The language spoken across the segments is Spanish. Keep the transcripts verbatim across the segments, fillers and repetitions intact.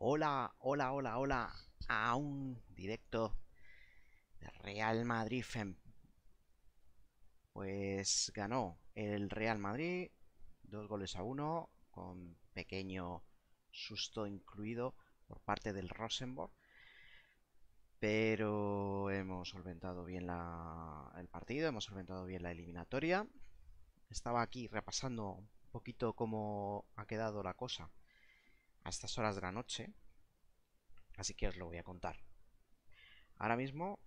Hola, hola, hola, hola a un directo de Real Madrid. Pues ganó el Real Madrid dos goles a uno con pequeño susto incluido por parte del Rosenborg, pero hemos solventado bien la, el partido, hemos solventado bien la eliminatoria. Estaba aquí repasando un poquito cómo ha quedado la cosa a estas horas de la noche, así que os lo voy a contar. Ahora mismo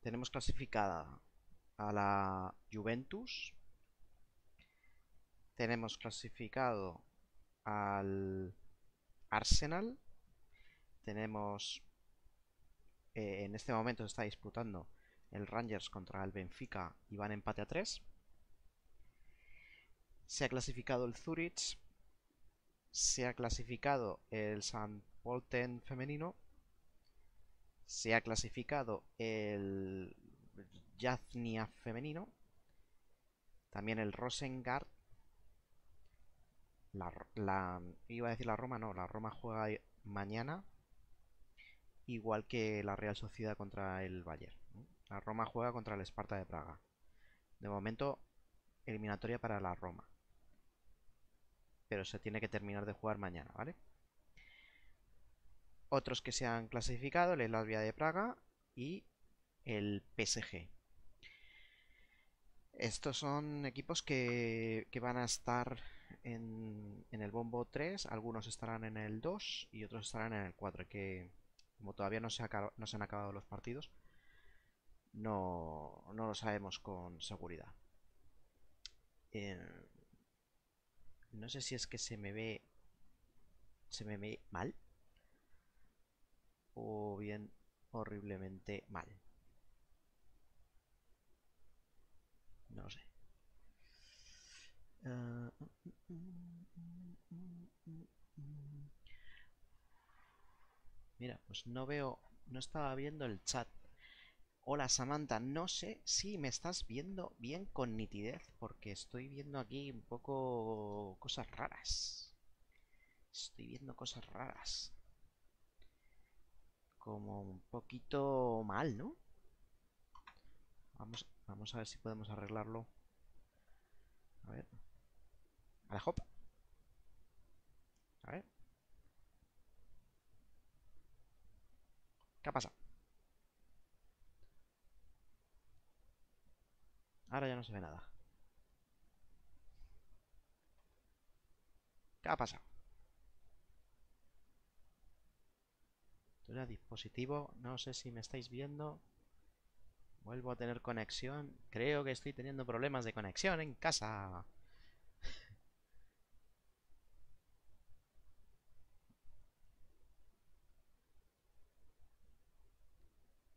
tenemos clasificada a la Juventus, tenemos clasificado al Arsenal, tenemos eh, en este momento se está disputando el Rangers contra el Benfica y van empate a tres. Se ha clasificado el Zurich, se ha clasificado el Saint Pölten femenino, se ha clasificado el Yaznia femenino, también el Rosengard, la, la, iba a decir la Roma, no, la Roma juega mañana, igual que la Real Sociedad contra el Bayern. La Roma juega contra el Sparta de Praga. De momento, eliminatoria para la Roma, pero se tiene que terminar de jugar mañana, ¿vale? Otros que se han clasificado, el Slavia de Praga y el P S G. Estos son equipos que, que van a estar en, en el bombo tres, algunos estarán en el dos y otros estarán en el cuatro, que como todavía no se, ha, no se han acabado los partidos, no, no lo sabemos con seguridad. Eh, No sé si es que se me ve se me ve mal o bien horriblemente mal. No lo sé. Uh... Mira, pues no veo, no estaba viendo el chat. Hola Samantha, no sé si me estás viendo bien con nitidez, porque estoy viendo aquí un poco cosas raras. Estoy viendo cosas raras. Como un poquito mal, ¿no? Vamos, vamos a ver si podemos arreglarlo. A ver. A la hop. A ver. ¿Qué ha pasado? Ahora ya no se ve nada. ¿Qué ha pasado? Todo el dispositivo. No sé si me estáis viendo. Vuelvo a tener conexión. Creo que estoy teniendo problemas de conexión en casa.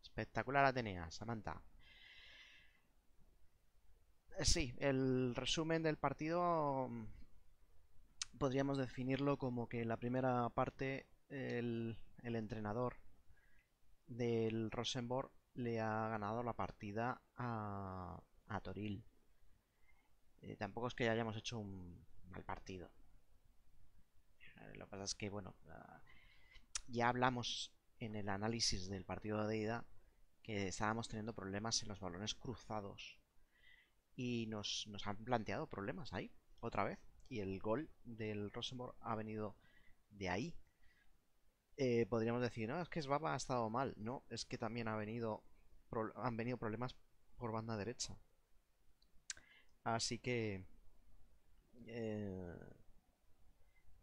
Espectacular Atenea, Samantha. Sí, el resumen del partido podríamos definirlo como que la primera parte el, el entrenador del Rosenborg le ha ganado la partida a, a Toril. Eh, tampoco es que hayamos hecho un mal partido. Lo que pasa es que, bueno, ya hablamos en el análisis del partido de ida que estábamos teniendo problemas en los balones cruzados. Y nos, nos han planteado problemas ahí, otra vez. Y el gol del Rosenborg ha venido de ahí. Eh, podríamos decir, no, es que Svaba ha estado mal. No, es que también ha venido pro, han venido problemas por banda derecha. Así que eh,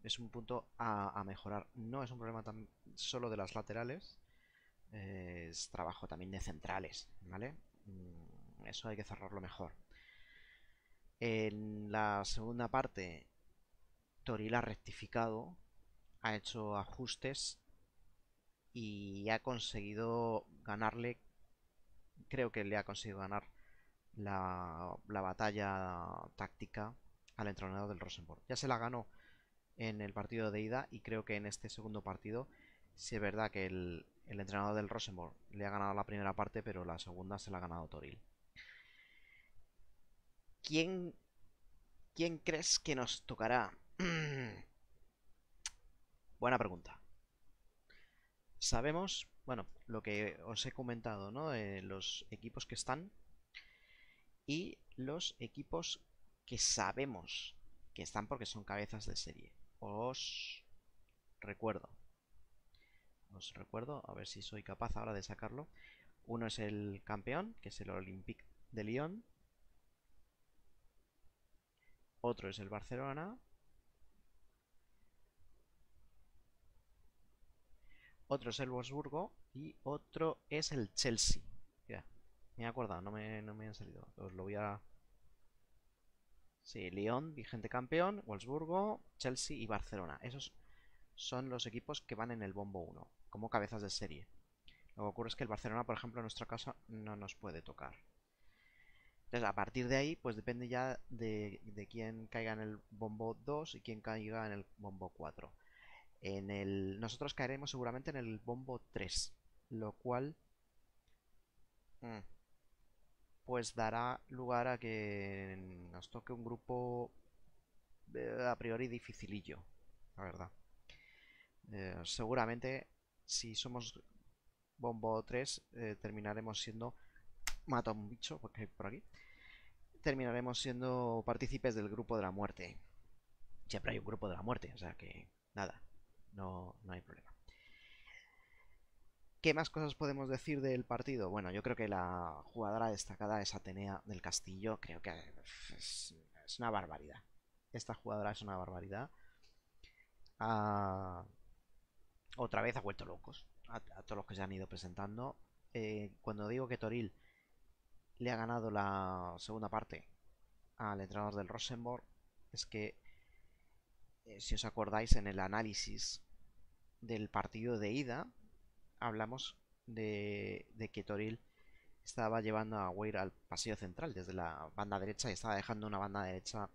es un punto a, a mejorar. No es un problema tan solo de las laterales. Eh, es trabajo también de centrales, ¿vale? Eso hay que cerrarlo mejor. En la segunda parte, Toril ha rectificado, ha hecho ajustes y ha conseguido ganarle, creo que le ha conseguido ganar la, la batalla táctica al entrenador del Rosenborg. Ya se la ganó en el partido de ida y creo que en este segundo partido sí es verdad que el, el entrenador del Rosenborg le ha ganado la primera parte, pero la segunda se la ha ganado Toril. ¿Quién, ¿Quién crees que nos tocará? Buena pregunta. sabemos, bueno, lo que os he comentado, ¿no? Eh, los equipos que están y los equipos que sabemos que están porque son cabezas de serie. Os recuerdo, os recuerdo, a ver si soy capaz ahora de sacarlo. Uno es el campeón, que es el Olympique de Lyon. Otro es el Barcelona. Otro es el Wolfsburgo. Y otro es el Chelsea. Ya, me he acordado, no me, no me han salido. Os lo voy a... Sí, Lyon, vigente campeón, Wolfsburgo, Chelsea y Barcelona. Esos son los equipos que van en el bombo uno, como cabezas de serie. Lo que ocurre es que el Barcelona, por ejemplo, en nuestra casa no nos puede tocar. Entonces, a partir de ahí, pues depende ya de, de quién caiga en el bombo dos y quién caiga en el bombo cuatro. En el... Nosotros caeremos seguramente en el bombo tres, lo cual pues dará lugar a que nos toque un grupo a priori dificilillo, la verdad. Eh, seguramente, si somos bombo tres, eh, terminaremos siendo... Mata a un bicho, porque por aquí terminaremos siendo partícipes del grupo de la muerte. Siempre hay un grupo de la muerte, o sea que nada, no, no hay problema. ¿Qué más cosas podemos decir del partido? Bueno, yo creo que la jugadora destacada es Atenea del Castillo. Creo que es, es una barbaridad. Esta jugadora es una barbaridad. Ah, otra vez ha vuelto locos a, a todos los que se han ido presentando. Eh, cuando digo que Toril le ha ganado la segunda parte al entrenador del Rosenborg, es que, eh, si os acordáis, en el análisis del partido de ida, hablamos de, de que Toril estaba llevando a Weir al pasillo central desde la banda derecha y estaba dejando una banda derecha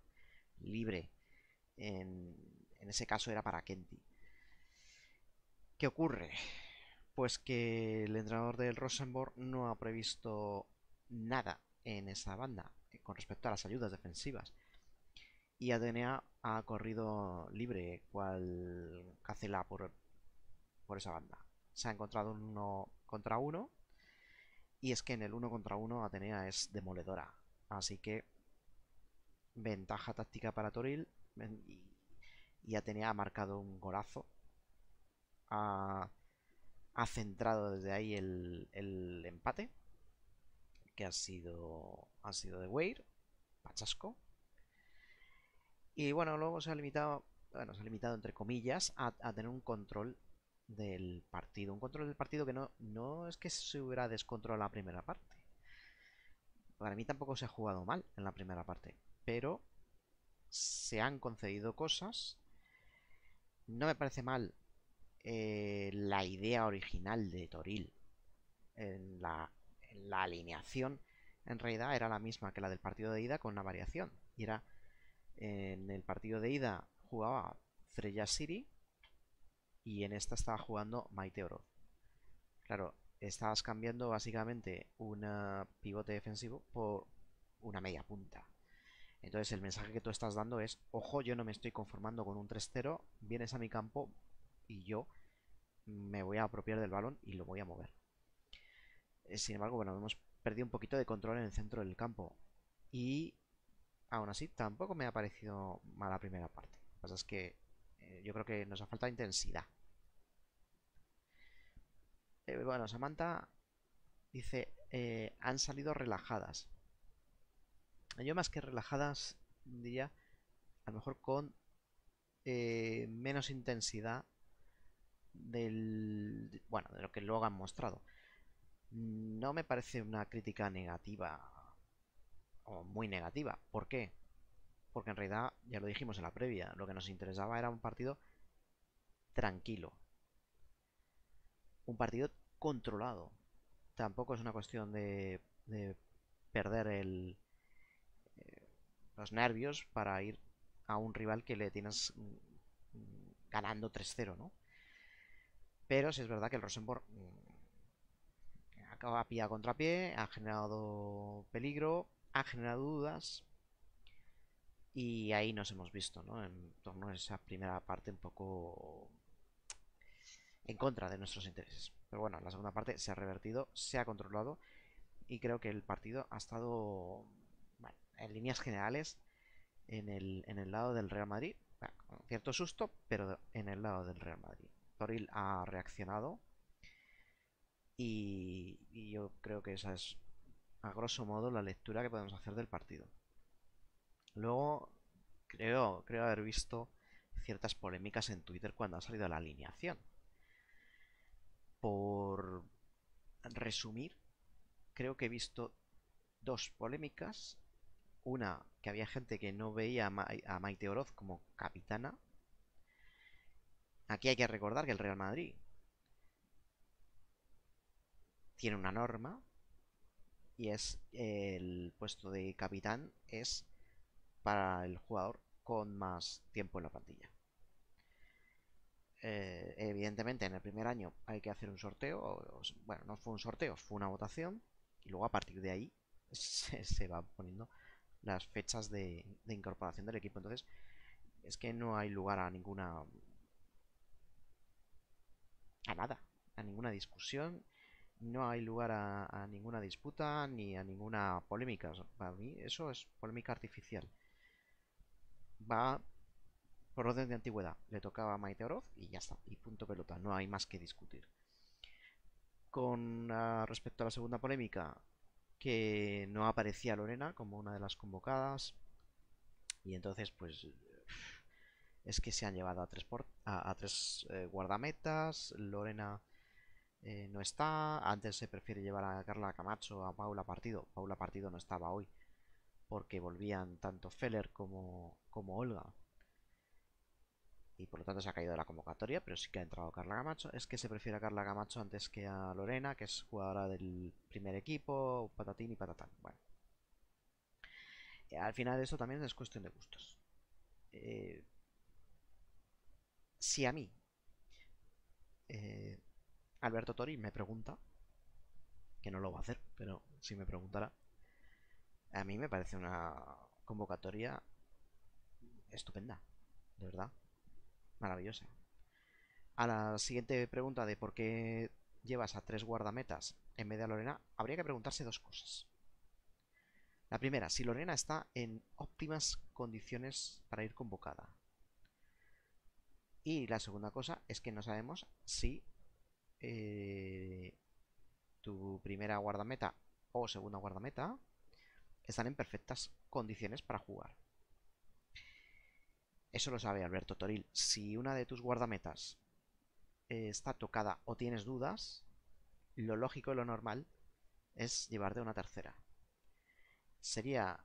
libre. En, en ese caso era para Kenty. ¿Qué ocurre? Pues que el entrenador del Rosenborg no ha previsto nada en esa banda con respecto a las ayudas defensivas y Atenea ha corrido libre cual cacela por, por esa banda. Se ha encontrado un uno contra uno y es que en el uno contra uno Atenea es demoledora, así que ventaja táctica para Toril y, y Atenea ha marcado un golazo, ha, ha centrado desde ahí el, el empate, que ha sido, ha sido de Weir, pachasco. Y bueno, luego se ha limitado, bueno, se ha limitado entre comillas, a, a tener un control del partido. Un control del partido que no, no es que se hubiera descontrolado la primera parte. Para mí tampoco se ha jugado mal en la primera parte, pero se han concedido cosas. No me parece mal eh, la idea original de Toril en la... La alineación en realidad era la misma que la del partido de ida con una variación. Y era, en el partido de ida jugaba Freya Siri y en esta estaba jugando Maite Oro. Claro, estabas cambiando básicamente un pivote defensivo por una media punta. Entonces el mensaje que tú estás dando es: ojo, yo no me estoy conformando con un tres cero, vienes a mi campo y yo me voy a apropiar del balón y lo voy a mover. Sin embargo, bueno, hemos perdido un poquito de control en el centro del campo. Y aún así tampoco me ha parecido mala primera parte. Lo que pasa es que eh, yo creo que nos ha faltado intensidad. Eh, bueno, Samantha dice, eh, han salido relajadas. Yo más que relajadas diría, a lo mejor con eh, menos intensidad del, bueno, de lo que luego han mostrado. No me parece una crítica negativa o muy negativa. ¿Por qué? Porque en realidad, ya lo dijimos en la previa, lo que nos interesaba era un partido tranquilo, un partido controlado. Tampoco es una cuestión de, de perder el, eh, los nervios para ir a un rival que le tienes ganando tres cero, ¿no? Pero sí es verdad que el Rosenborg ha pillado contrapié, ha generado peligro, ha generado dudas y ahí nos hemos visto, ¿no? En torno a esa primera parte un poco en contra de nuestros intereses. Pero bueno, la segunda parte se ha revertido, se ha controlado y creo que el partido ha estado, bueno, en líneas generales en el, en el lado del Real Madrid. Bueno, con cierto susto, pero en el lado del Real Madrid. Toril ha reaccionado y, y yo creo que esa es, a grosso modo, la lectura que podemos hacer del partido. Luego, creo, creo haber visto ciertas polémicas en Twitter cuando ha salido la alineación. Por resumir, creo que he visto dos polémicas. Una, que había gente que no veía a, Ma a Maite Oroz como capitana. Aquí hay que recordar que el Real Madrid tiene una norma y es el puesto de capitán es para el jugador con más tiempo en la plantilla. Eh, evidentemente en el primer año hay que hacer un sorteo, o, bueno, no fue un sorteo, fue una votación y luego a partir de ahí se, se van poniendo las fechas de, de incorporación del equipo. Entonces es que no hay lugar a ninguna, a nada, a ninguna discusión, no hay lugar a, a ninguna disputa ni a ninguna polémica. Para mí eso es polémica artificial. Va por orden de antigüedad, le tocaba a Maite Oroz y ya está, y punto pelota, no hay más que discutir. Con uh, respecto a la segunda polémica, que no aparecía Lorena como una de las convocadas y entonces pues es que se han llevado a tres, por, a, a tres eh, guardametas. Lorena eh, no está, antes se prefiere llevar a Carla Camacho, a Paula Partido. Paula Partido no estaba hoy porque volvían tanto Feller como, como Olga y por lo tanto se ha caído de la convocatoria, pero sí que ha entrado Carla Camacho. Es que se prefiere a Carla Camacho antes que a Lorena, que es jugadora del primer equipo, patatín y patatán. Bueno, al final eso también es cuestión de gustos. Eh, si a mí eh, Alberto Toril me pregunta, que no lo va a hacer, pero si me preguntara, a mí me parece una convocatoria estupenda, de verdad, maravillosa. A la siguiente pregunta de por qué llevas a tres guardametas en vez de a Lorena, habría que preguntarse dos cosas. La primera, si Lorena está en óptimas condiciones para ir convocada. Y la segunda cosa es que no sabemos si eh, tu primera guardameta o segunda guardameta están en perfectas condiciones para jugar. Eso lo sabe Alberto Toril. Si una de tus guardametas eh, está tocada o tienes dudas, lo lógico y lo normal es llevarte una tercera. Sería...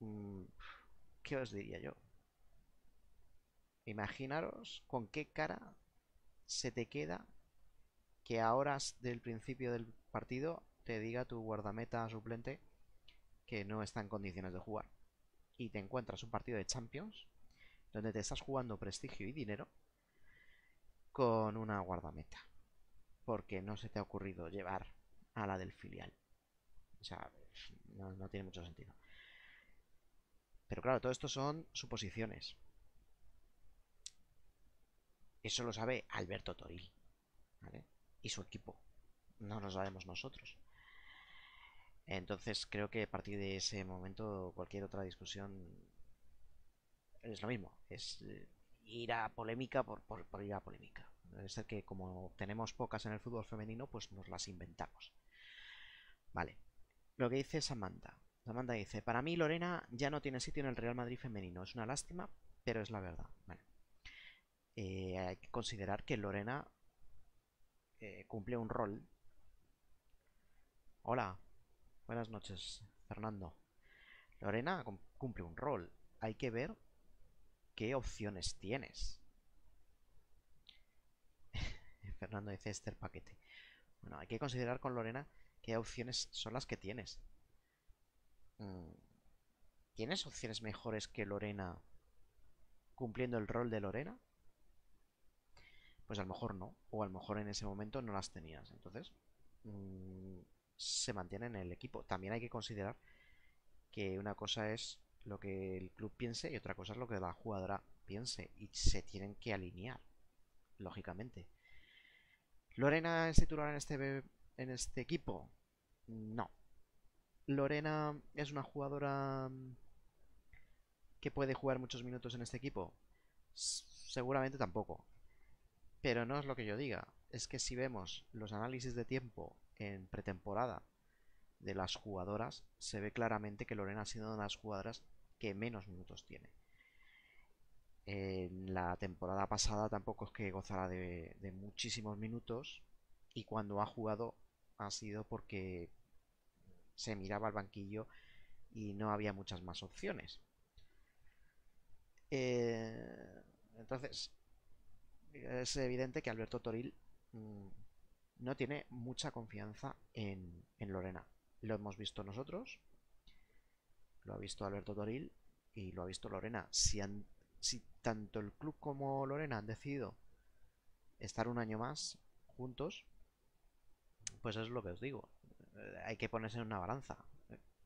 Mmm, ¿qué os diría yo? Imaginaros con qué cara se te queda que a horas del principio del partido te diga tu guardameta suplente que no está en condiciones de jugar. Y te encuentras un partido de Champions donde te estás jugando prestigio y dinero con una guardameta porque no se te ha ocurrido llevar a la del filial. O sea, no, no tiene mucho sentido. Pero claro, todo esto son suposiciones. Eso lo sabe Alberto Toril, ¿vale? Y su equipo. No lo sabemos nosotros. Entonces creo que a partir de ese momento cualquier otra discusión es lo mismo, es ir a polémica por, por, por ir a polémica. Debe ser que como tenemos pocas en el fútbol femenino, pues nos las inventamos. Vale, lo que dice Samantha. Samantha dice, para mí Lorena ya no tiene sitio en el Real Madrid femenino, es una lástima, pero es la verdad. Bueno, eh, hay que considerar que Lorena eh, cumple un rol. Hola. Buenas noches, Fernando. Lorena cumple un rol. Hay que ver qué opciones tienes. Fernando dice Esther paquete. Bueno, hay que considerar con Lorena qué opciones son las que tienes. ¿Tienes opciones mejores que Lorena cumpliendo el rol de Lorena? Pues a lo mejor no. O a lo mejor en ese momento no las tenías. Entonces... Mmm, se mantiene en el equipo. También hay que considerar que una cosa es lo que el club piense y otra cosa es lo que la jugadora piense y se tienen que alinear. lógicamente. ¿Lorena es titular en este, en este equipo? No. ¿Lorena es una jugadora que puede jugar muchos minutos en este equipo? Seguramente tampoco. Pero no es lo que yo diga. Es que si vemos los análisis de tiempo en pretemporada de las jugadoras, se ve claramente que Lorena ha sido una de las jugadoras que menos minutos tiene. En la temporada pasada tampoco es que gozara de, de muchísimos minutos, y cuando ha jugado ha sido porque se miraba al banquillo y no había muchas más opciones. Eh, entonces, es evidente que Alberto Toril mmm, no tiene mucha confianza en, en Lorena. Lo hemos visto nosotros, lo ha visto Alberto Toril y lo ha visto Lorena. Si, han, si tanto el club como Lorena han decidido estar un año más juntos, pues eso es lo que os digo. Hay que ponerse en una balanza.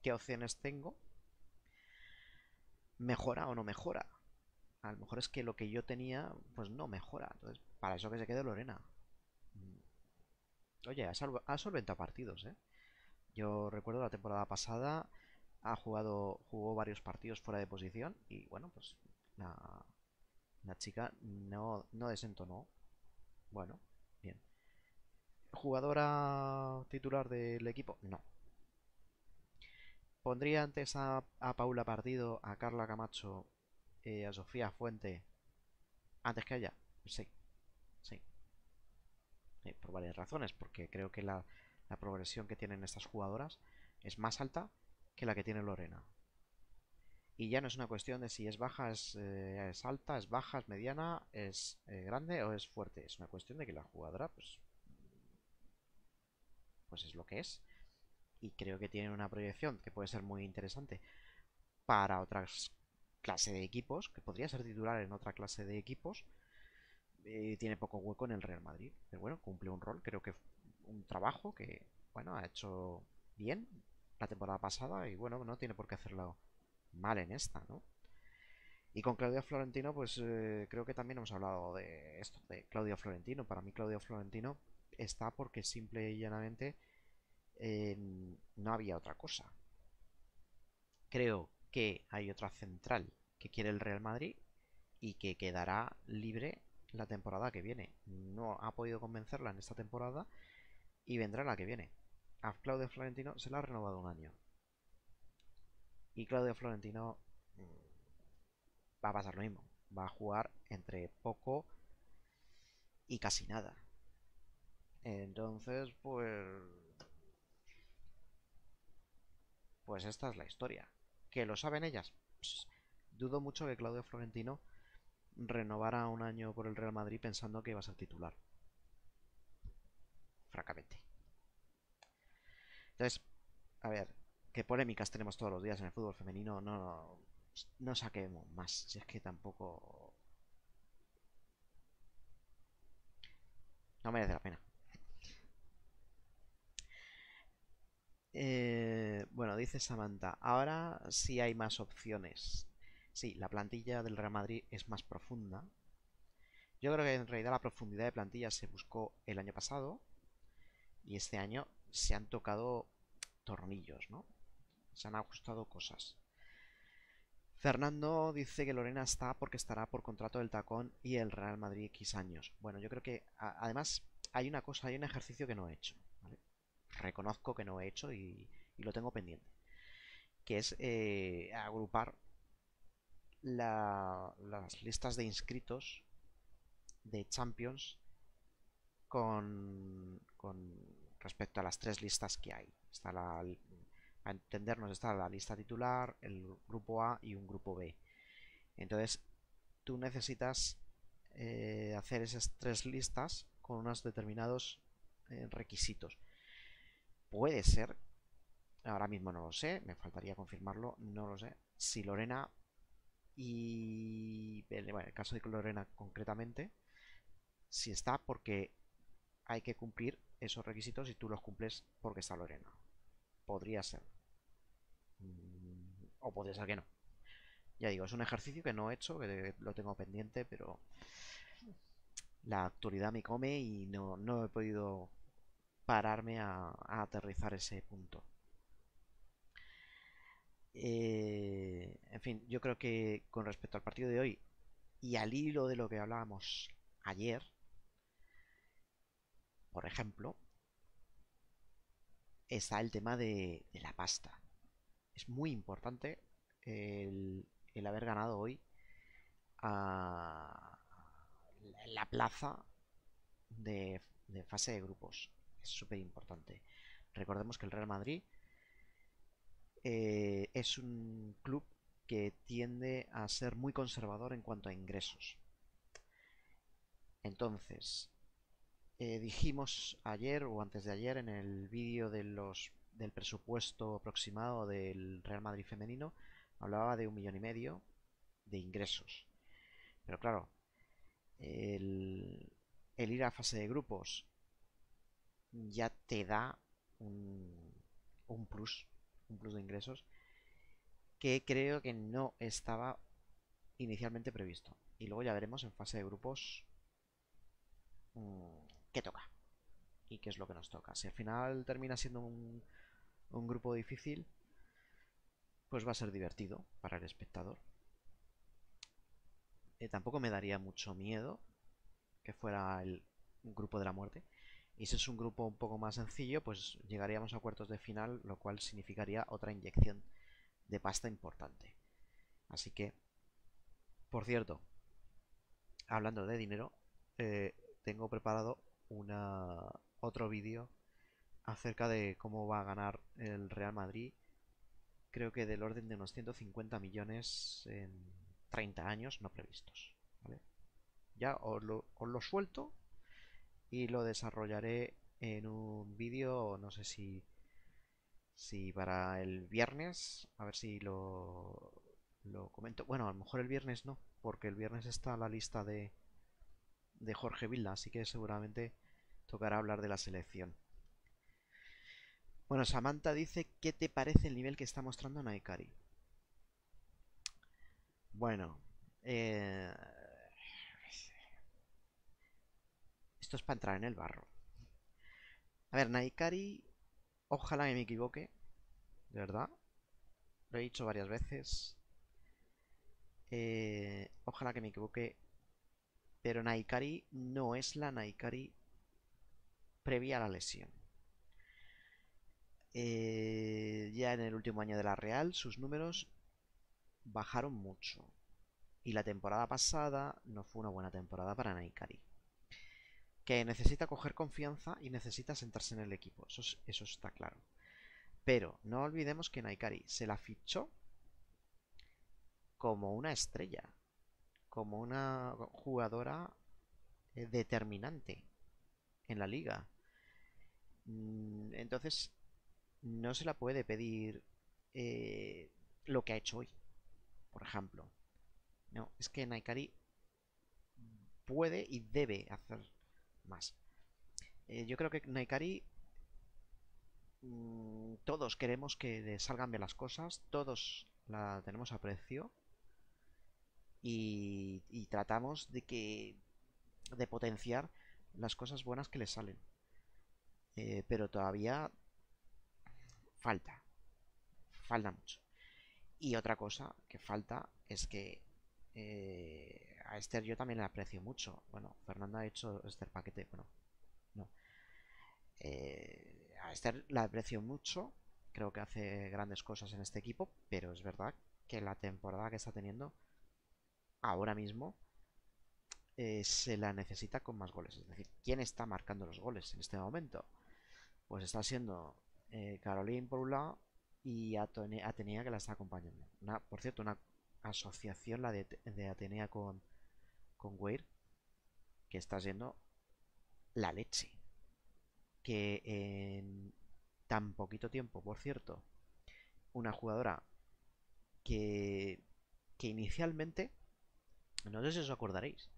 ¿Qué opciones tengo? ¿Mejora o no mejora? A lo mejor es que lo que yo tenía pues no mejora. Entonces, para eso que se quede Lorena. Oye, ha solventado partidos, ¿eh? Yo recuerdo la temporada pasada ha jugado, jugó varios partidos fuera de posición y bueno, pues la, la chica no, no desentonó. Bueno, bien. ¿Jugadora titular del equipo? No. Pondría antes a, a Paula Partido, a Carla Camacho, eh, a Sofía Fuente antes que a ella. Sí, sí. Eh, por varias razones, porque creo que la, la progresión que tienen estas jugadoras es más alta que la que tiene Lorena. Y ya no es una cuestión de si es baja, es, eh, es alta, es baja, es mediana, es eh, grande o es fuerte. Es una cuestión de que la jugadora pues, pues es lo que es. Y creo que tienen una proyección que puede ser muy interesante para otra clase de equipos, que podría ser titular en otra clase de equipos. Eh, tiene poco hueco en el Real Madrid, pero bueno, cumple un rol, creo que un trabajo que, bueno, ha hecho bien la temporada pasada y bueno, no tiene por qué hacerlo mal en esta, ¿no? Y con Claudio Florentino, pues eh, creo que también hemos hablado de esto, de Claudio Florentino. Para mí Claudio Florentino está porque simple y llanamente eh, no había otra cosa. Creo que hay otra central que quiere el Real Madrid y que quedará libre la temporada que viene. No ha podido convencerla en esta temporada y vendrá la que viene. A Claudio Florentino se la ha renovado un año y Claudio Florentino va a pasar lo mismo, va a jugar entre poco y casi nada. Entonces pues pues esta es la historia. ¿Que lo saben ellas? Pues, dudo mucho que Claudio Florentino renovará un año por el Real Madrid pensando que va a ser titular, francamente. Entonces, a ver, qué polémicas tenemos todos los días en el fútbol femenino. No, no, no saquemos más, si es que tampoco no merece la pena. Eh, bueno, dice Samantha, ahora sí hay más opciones. Sí, la plantilla del Real Madrid es más profunda. Yo creo que en realidad la profundidad de plantilla se buscó el año pasado y este año se han tocado tornillos, ¿no? Se han ajustado cosas. Fernando dice que Lorena está porque estará por contrato del Tacón y el Real Madrid X años. Bueno, yo creo que además hay una cosa, hay un ejercicio que no he hecho, ¿vale? Reconozco que no he hecho y, y lo tengo pendiente, que es eh, agrupar La, las listas de inscritos de Champions con, con respecto a las tres listas que hay. Está la, a entendernos, está la lista titular, el grupo A y un grupo B. Entonces tú necesitas eh, hacer esas tres listas con unos determinados eh, requisitos. Puede ser, ahora mismo no lo sé, me faltaría confirmarlo, no lo sé, si Lorena y bueno, el caso de Lorena concretamente, si está porque hay que cumplir esos requisitos y tú los cumples porque está Lorena. Podría ser. O podría ser que no. Ya digo, es un ejercicio que no he hecho, que lo tengo pendiente, pero la actualidad me come y no, no he podido pararme a, a aterrizar ese punto. Eh, en fin, yo creo que con respecto al partido de hoy y al hilo de lo que hablábamos ayer, por ejemplo, está el tema de, de la pasta. Es muy importante el, el haber ganado hoy a la plaza de, de fase de grupos. Es súper importante. Recordemos que el Real Madrid eh, es un club que tiende a ser muy conservador en cuanto a ingresos. Entonces, eh, dijimos ayer o antes de ayer en el vídeo de los del presupuesto aproximado del Real Madrid femenino, hablaba de un millón y medio de ingresos. Pero claro, el, el ir a fase de grupos ya te da un, un plus, un plus de ingresos que creo que no estaba inicialmente previsto. Y luego ya veremos en fase de grupos mmm, qué toca y qué es lo que nos toca. Si al final termina siendo un, un grupo difícil, pues va a ser divertido para el espectador. Eh, tampoco me daría mucho miedo que fuera el grupo de la muerte. Y si es un grupo un poco más sencillo, pues llegaríamos a cuartos de final, lo cual significaría otra inyección de pasta importante. Así que, por cierto, hablando de dinero, eh, tengo preparado una, otro vídeo acerca de cómo va a ganar el Real Madrid. Creo que del orden de unos ciento cincuenta millones en treinta años no previstos, ¿vale? Ya os lo, os lo suelto y lo desarrollaré en un vídeo, no sé si si para el viernes, a ver si lo, lo comento. Bueno, a lo mejor el viernes no, porque el viernes está la lista de, de Jorge Vilda, así que seguramente tocará hablar de la selección. Bueno, Samantha dice, ¿qué te parece el nivel que está mostrando Naikari? Bueno, eh... esto es para entrar en el barro. A ver, Naikari... Ojalá que me equivoque, de verdad, lo he dicho varias veces, eh, ojalá que me equivoque, pero Naikari no es la Naikari previa a la lesión. Eh, ya en el último año de la Real sus números bajaron mucho y la temporada pasada no fue una buena temporada para Naikari. Que necesita coger confianza y necesita sentarse en el equipo. Eso, es, eso está claro. Pero no olvidemos que Naikari se la fichó como una estrella. Como una jugadora determinante en la liga. Entonces no se la puede pedir eh, lo que ha hecho hoy, por ejemplo. No, es que Naikari puede y debe hacer más. Eh, yo creo que Naikari, mmm, todos queremos que le salgan bien las cosas, todos la tenemos a precio y, y tratamos de que de potenciar las cosas buenas que le salen, eh, pero todavía falta falta mucho. Y otra cosa que falta es que eh, a Esther yo también la aprecio mucho. Bueno, Fernanda ha hecho Esther paquete. Bueno, no. Eh, a Esther la aprecio mucho. Creo que hace grandes cosas en este equipo. Pero es verdad que la temporada que está teniendo ahora mismo eh, se la necesita con más goles. Es decir, ¿quién está marcando los goles en este momento? Pues está siendo eh, Caroline por un lado y Atenea, que la está acompañando. Una, por cierto, una asociación la de, de Atenea con... con Weir, que está siendo la leche, que en tan poquito tiempo, por cierto, una jugadora que, que inicialmente, no sé si os acordaréis,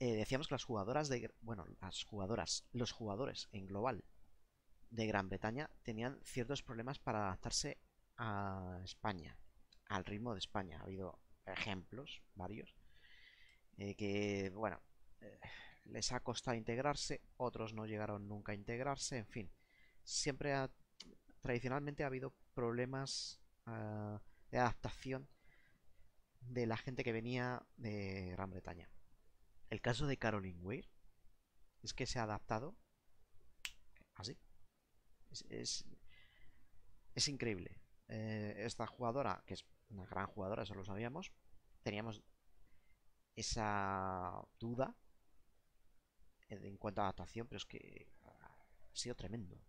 eh, decíamos que las jugadoras de, bueno, las jugadoras, los jugadores en global de Gran Bretaña tenían ciertos problemas para adaptarse a España, al ritmo de España. Ha habido ejemplos varios. Eh, que, bueno, eh, les ha costado integrarse, otros no llegaron nunca a integrarse, en fin. Siempre ha, tradicionalmente ha habido problemas uh, de adaptación de la gente que venía de Gran Bretaña. El caso de Caroline Weir es que se ha adaptado así. Es, es, es increíble. Eh, esta jugadora, que es una gran jugadora, eso lo sabíamos, teníamos esa duda en cuanto a adaptación, pero es que ha sido tremendo.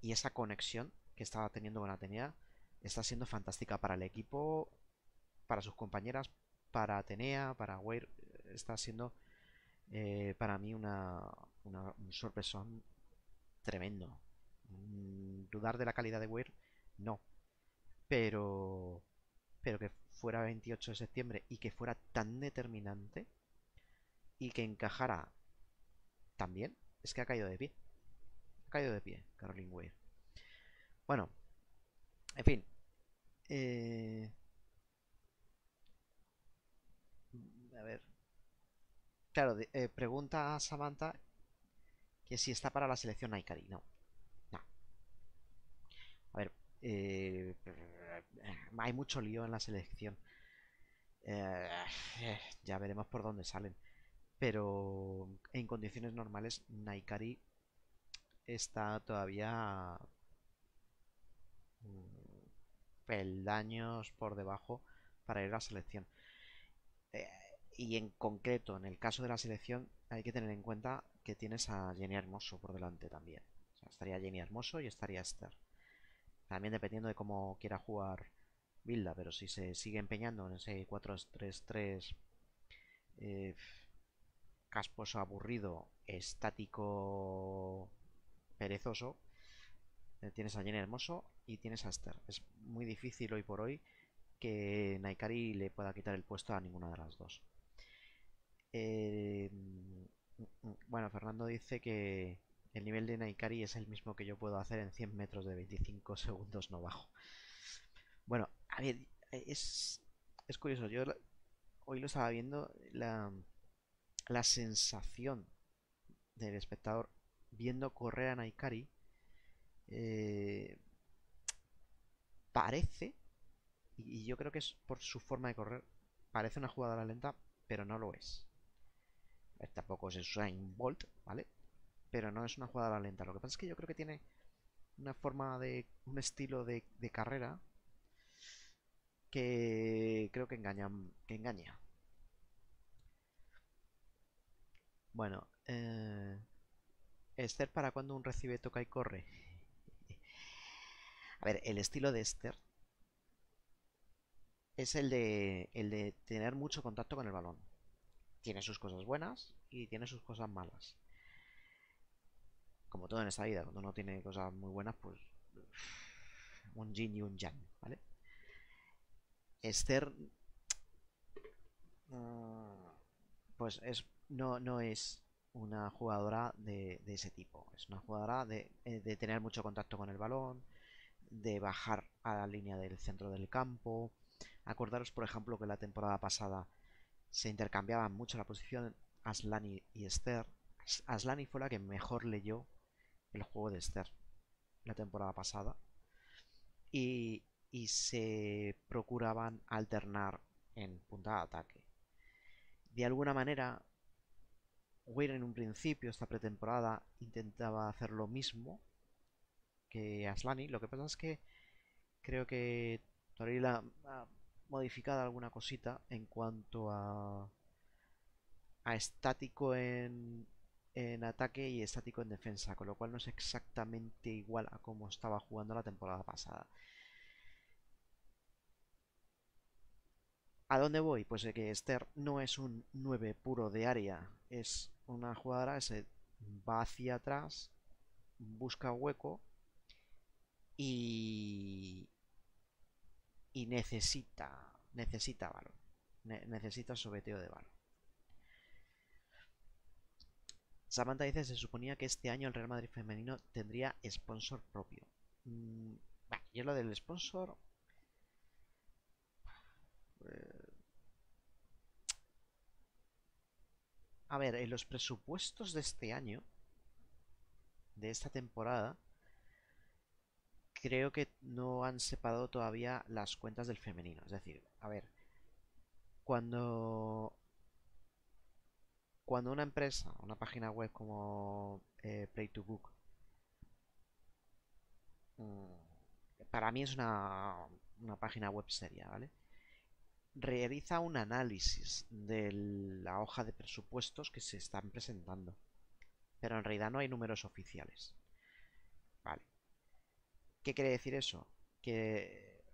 Y esa conexión que estaba teniendo con Atenea está siendo fantástica para el equipo, para sus compañeras, para Atenea, para Weir. Está siendo eh, para mí una, una, un sorpresón tremendo. Dudar de la calidad de Weir, no. Pero, pero que fuera veintiocho de septiembre y que fuera tan determinante y que encajara tan bien, es que ha caído de pie. Ha caído de pie Caroline Weir. Bueno, en fin. Eh... A ver. Claro, eh, pregunta a Samantha que si está para la selección Naikari. No. No. A ver. Eh, hay mucho lío en la selección. Eh, ya veremos por dónde salen. Pero en condiciones normales, Naikari está todavía peldaños por debajo para ir a la selección. Eh, y en concreto, en el caso de la selección, hay que tener en cuenta que tienes a Jenny Hermoso por delante también. O sea, estaría Jenny Hermoso y estaría Esther. También dependiendo de cómo quiera jugar Vilda, pero si se sigue empeñando en ese cuatro tres tres eh, casposo, aburrido, estático, perezoso, eh, tienes a Jenny Hermoso y tienes a Esther. Es muy difícil hoy por hoy que Naikari le pueda quitar el puesto a ninguna de las dos. Eh, bueno, Fernando dice que el nivel de Naikari es el mismo que yo puedo hacer en cien metros de veinticinco segundos, no bajo. Bueno, a ver, es, es curioso. Yo hoy lo estaba viendo, la, la sensación del espectador viendo correr a Naikari eh, parece, y yo creo que es por su forma de correr, parece una jugadora lenta, pero no lo es. Tampoco es Usain Bolt, ¿vale? Pero no es una jugada lenta. Lo que pasa es que yo creo que tiene una forma de... un estilo de, de carrera que creo que engaña. Que engaña. Bueno. Eh... Esther, ¿para cuando un recibe, toca y corre? A ver, el estilo de Esther es el de, el de tener mucho contacto con el balón. Tiene sus cosas buenas y tiene sus cosas malas. Como todo en esta vida, cuando uno tiene cosas muy buenas, pues un yin y un yang, ¿vale? Esther, pues es, no, no es una jugadora de, de ese tipo. Es una jugadora de, de tener mucho contacto con el balón, de bajar a la línea del centro del campo. Acordaros, por ejemplo, que la temporada pasada se intercambiaban mucho la posición Aslani y Esther. Aslani fue la que mejor leyó el juego de Esther la temporada pasada y, y se procuraban alternar en punta de ataque. De alguna manera, Weir en un principio, esta pretemporada, intentaba hacer lo mismo que Aslani. Lo que pasa es que creo que Toril ha, ha modificado alguna cosita en cuanto a, a estático en... en ataque y estático en defensa, con lo cual no es exactamente igual a como estaba jugando la temporada pasada. ¿A dónde voy? Pues que Esther no es un nueve puro de área, es una jugadora que se va hacia atrás, busca hueco y, y necesita necesita balón, ne necesita sobeteo de balón. Samantha dice, se suponía que este año el Real Madrid femenino tendría sponsor propio. Mm, bah, yo lo del sponsor... Eh, A ver, en los presupuestos de este año, de esta temporada, creo que no han separado todavía las cuentas del femenino. Es decir, a ver, cuando cuando una empresa, una página web como eh, Play to Book, para mí es una, una página web seria, ¿vale?, realiza un análisis de la hoja de presupuestos que se están presentando, pero en realidad no hay números oficiales, ¿vale? ¿Qué quiere decir eso? Que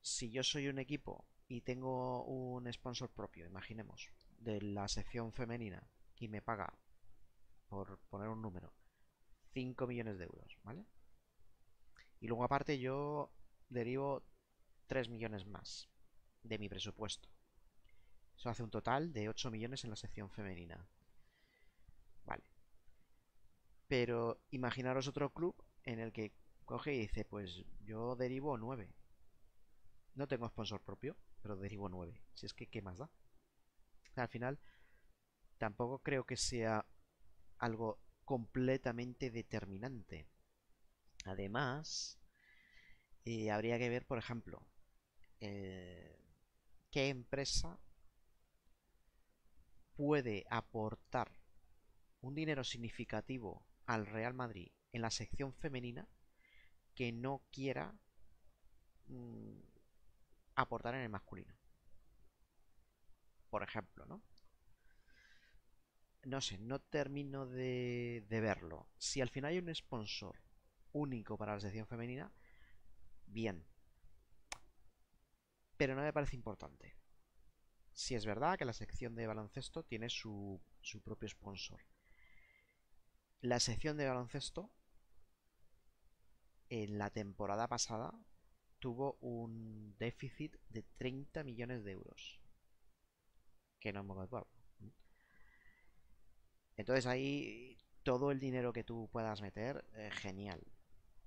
si yo soy un equipo y tengo un sponsor propio, imaginemos, de la sección femenina, y me paga, por poner un número, cinco millones de euros, ¿vale? Y luego aparte yo derivo tres millones más de mi presupuesto. Eso hace un total de ocho millones en la sección femenina. Vale. Pero imaginaros otro club en el que coge y dice, pues yo derivo nueve. No tengo sponsor propio, pero derivo nueve. Si es que, ¿qué más da? Al final, tampoco creo que sea algo completamente determinante. Además, eh, habría que ver, por ejemplo, eh, qué empresa puede aportar un dinero significativo al Real Madrid en la sección femenina que no quiera mm, aportar en el masculino. Por ejemplo, ¿no? No sé, no termino de, de verlo. Si al final hay un sponsor único para la sección femenina, bien, pero no me parece importante. Si es verdad que la sección de baloncesto tiene su, su propio sponsor, la sección de baloncesto en la temporada pasada tuvo un déficit de treinta millones de euros, que no es moco de pavo. Entonces ahí todo el dinero que tú puedas meter, eh, genial.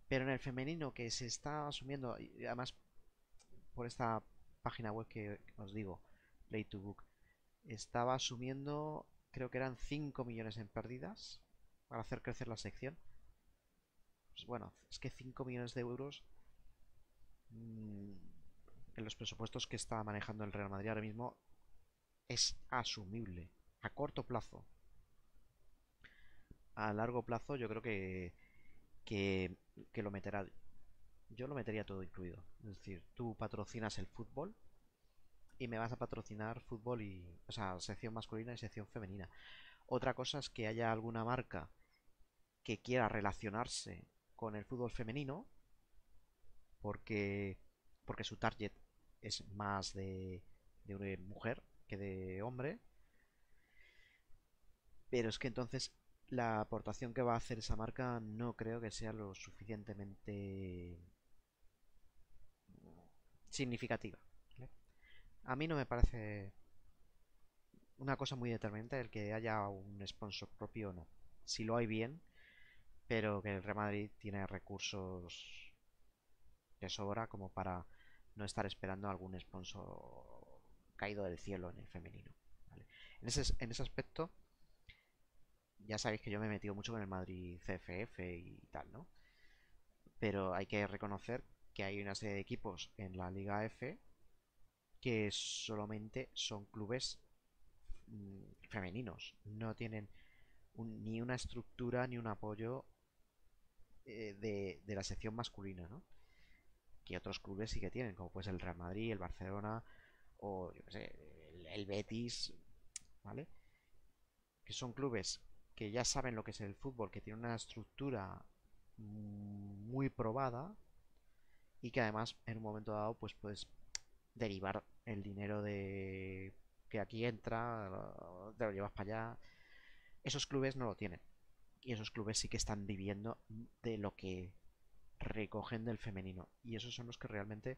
Pero en el femenino, que se está asumiendo, además por esta página web que os digo, Play to Book, estaba asumiendo, creo que eran cinco millones en pérdidas para hacer crecer la sección. Pues bueno, es que cinco millones de euros mmm, en los presupuestos que está manejando el Real Madrid ahora mismo es asumible a corto plazo. A largo plazo yo creo que, que, que lo meterá. Yo lo metería todo incluido. Es decir, tú patrocinas el fútbol y me vas a patrocinar fútbol y, o sea, sección masculina y sección femenina. Otra cosa es que haya alguna marca que quiera relacionarse con el fútbol femenino porque, porque su target es más de, de una mujer que de hombre. Pero es que entonces la aportación que va a hacer esa marca no creo que sea lo suficientemente significativa, ¿vale? A mí no me parece una cosa muy determinante el que haya un sponsor propio o no. Si lo hay, bien, pero que el Real Madrid tiene recursos de sobra como para no estar esperando algún sponsor caído del cielo en el femenino, ¿vale? En ese, en ese aspecto, ya sabéis que yo me he metido mucho con el Madrid C F F y tal, ¿no? Pero hay que reconocer que hay una serie de equipos en la Liga F que solamente son clubes femeninos. No tienen un, ni una estructura ni un apoyo eh, de, de la sección masculina, ¿no? Que otros clubes sí que tienen, como pues el Real Madrid, el Barcelona o yo qué sé, el, el Betis, ¿vale? Que son clubes que ya saben lo que es el fútbol, que tiene una estructura muy probada y que además en un momento dado pues puedes derivar el dinero de que aquí entra, te lo llevas para allá. Esos clubes no lo tienen, y esos clubes sí que están viviendo de lo que recogen del femenino, y esos son los que realmente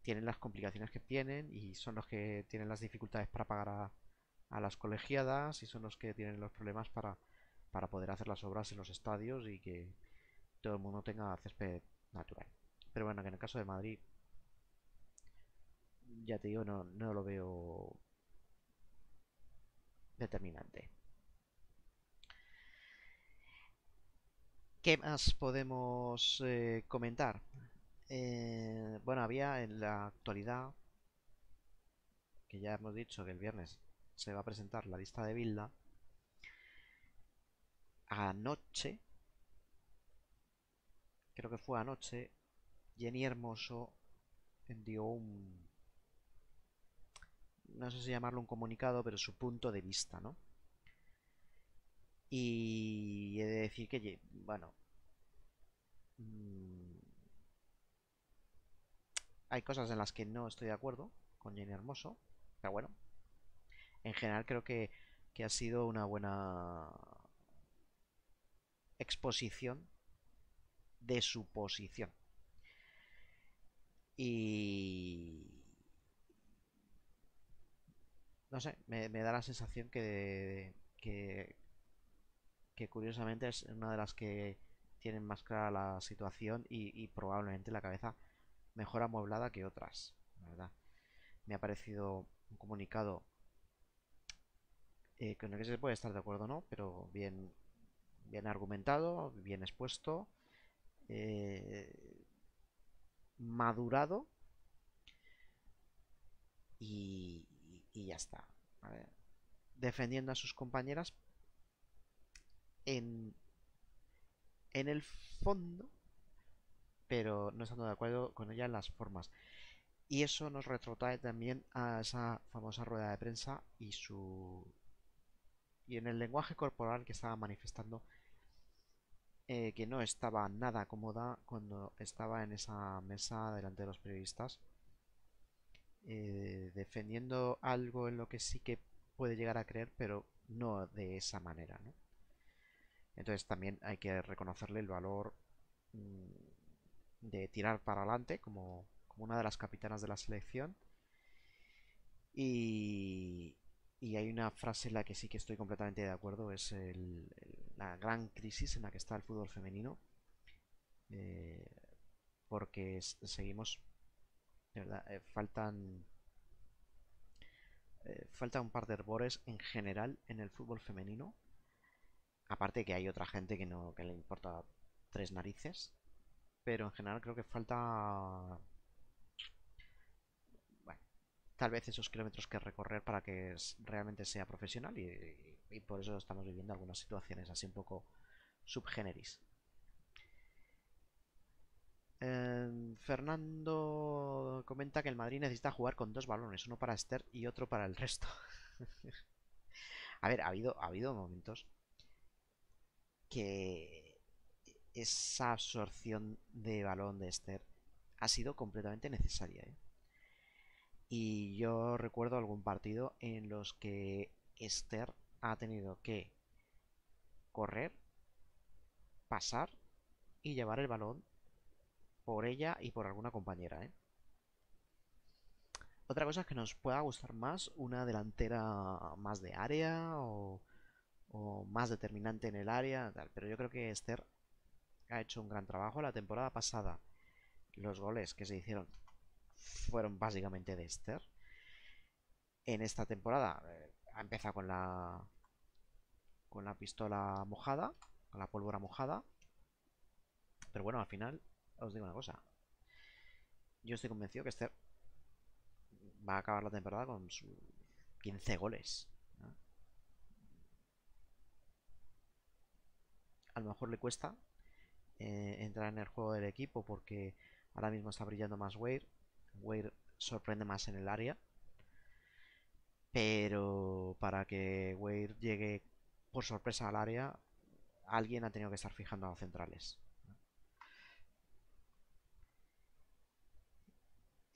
tienen las complicaciones que tienen, y son los que tienen las dificultades para pagar a a las colegiadas, y son los que tienen los problemas para, para poder hacer las obras en los estadios y que todo el mundo tenga césped natural. Pero bueno, que en el caso de Madrid, ya te digo, no, no lo veo determinante. ¿Qué más podemos eh, comentar? Eh, bueno, había en la actualidad, que ya hemos dicho que el viernes se va a presentar la lista de Vilda. Anoche, creo que fue anoche, Jenny Hermoso envió un, no sé si llamarlo un comunicado, pero su punto de vista, ¿no? Y he de decir que, bueno, mmm, hay cosas en las que no estoy de acuerdo con Jenny Hermoso, pero bueno, en general creo que, que ha sido una buena exposición de su posición. Y no sé, me, me da la sensación que, que, que curiosamente es una de las que tienen más clara la situación y, y probablemente la cabeza mejor amueblada que otras, la verdad. Me ha parecido un comunicado eh, con el que se puede estar de acuerdo o no, pero bien, bien argumentado, bien expuesto, eh, madurado y, y ya está. A ver, defendiendo a sus compañeras en, en el fondo, pero no estando de acuerdo con ella en las formas. Y eso nos retrotrae también a esa famosa rueda de prensa y su y en el lenguaje corporal que estaba manifestando, eh, que no estaba nada cómoda cuando estaba en esa mesa delante de los periodistas, eh, defendiendo algo en lo que sí que puede llegar a creer, pero no de esa manera, ¿no? Entonces también hay que reconocerle el valor mmm, de tirar para adelante como, como una de las capitanas de la selección. Y... Y hay una frase en la que sí que estoy completamente de acuerdo, es el, el, la gran crisis en la que está el fútbol femenino, eh, porque es, seguimos, de verdad, eh, faltan, eh, faltan un par de herbores en general en el fútbol femenino, aparte que hay otra gente que, no, que le importa tres narices, pero en general creo que falta... tal vez esos kilómetros que recorrer para que realmente sea profesional y, y, y por eso estamos viviendo algunas situaciones así un poco subgéneris. Eh, Fernando comenta que el Madrid necesita jugar con dos balones, uno para Esther y otro para el resto. A ver, ha habido, ha habido momentos que esa absorción de balón de Esther ha sido completamente necesaria, ¿eh? Y yo recuerdo algún partido en los que Esther ha tenido que correr, pasar y llevar el balón por ella y por alguna compañera, ¿eh? Otra cosa es que nos pueda gustar más una delantera más de área o, o más determinante en el área, tal. Pero yo creo que Esther ha hecho un gran trabajo. La temporada pasada los goles que se hicieron fueron básicamente de Esther. En esta temporada eh, ha empezado con la con la pistola mojada, con la pólvora mojada, pero bueno, al final os digo una cosa, yo estoy convencido que Esther va a acabar la temporada con sus quince goles, ¿no? A lo mejor le cuesta eh, entrar en el juego del equipo porque ahora mismo está brillando más Weir, Weir sorprende más en el área, pero para que Weir llegue por sorpresa al área, alguien ha tenido que estar fijando a los centrales.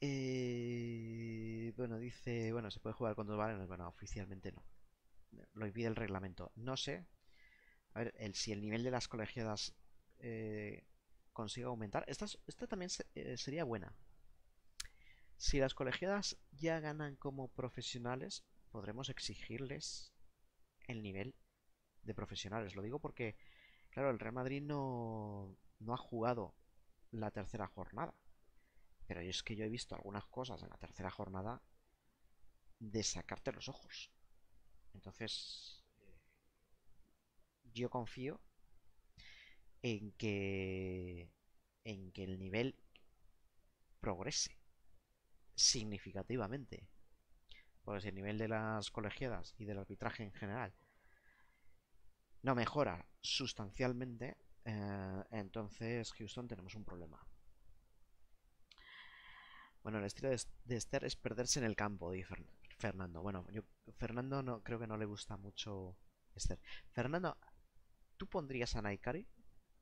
Eh, bueno, dice, bueno, se puede jugar con dos balones, bueno, oficialmente no, lo impide el reglamento. No sé, a ver, el, si el nivel de las colegiadas eh, consigue aumentar, esta, esta también se, eh, sería buena. Si las colegiadas ya ganan como profesionales, podremos exigirles el nivel de profesionales. Lo digo porque, claro, el Real Madrid no, no ha jugado la tercera jornada. Pero es que yo he visto algunas cosas en la tercera jornada de sacarte los ojos. Entonces, yo confío en que, en que el nivel progrese significativamente. Pues el nivel de las colegiadas y del arbitraje en general no mejora sustancialmente, eh, entonces Houston tenemos un problema. Bueno, el estilo de Esther es perderse en el campo, dice Fernando. Bueno, yo Fernando no creo que no le gusta mucho Esther. Fernando, ¿tú pondrías a Naikari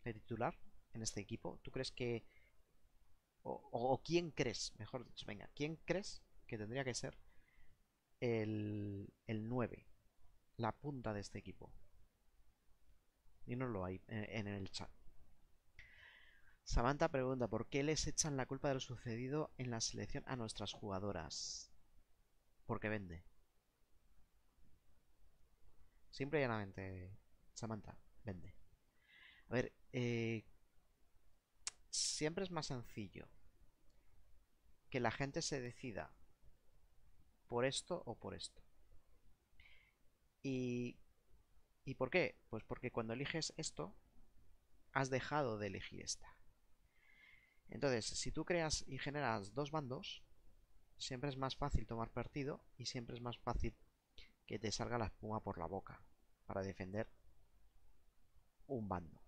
de titular en este equipo? ¿Tú crees que... O, o, o quién crees, mejor dicho, venga, ¿quién crees que tendría que ser el, el nueve, la punta de este equipo? Dínoslo ahí en el chat. Samantha pregunta, ¿por qué les echan la culpa de lo sucedido en la selección a nuestras jugadoras? Porque vende. Simple y llanamente, Samantha, vende. A ver, eh, siempre es más sencillo que la gente se decida por esto o por esto. ¿Y, y por qué? Pues porque cuando eliges esto, has dejado de elegir esta. Entonces, si tú creas y generas dos bandos, siempre es más fácil tomar partido y siempre es más fácil que te salga la espuma por la boca para defender un bando.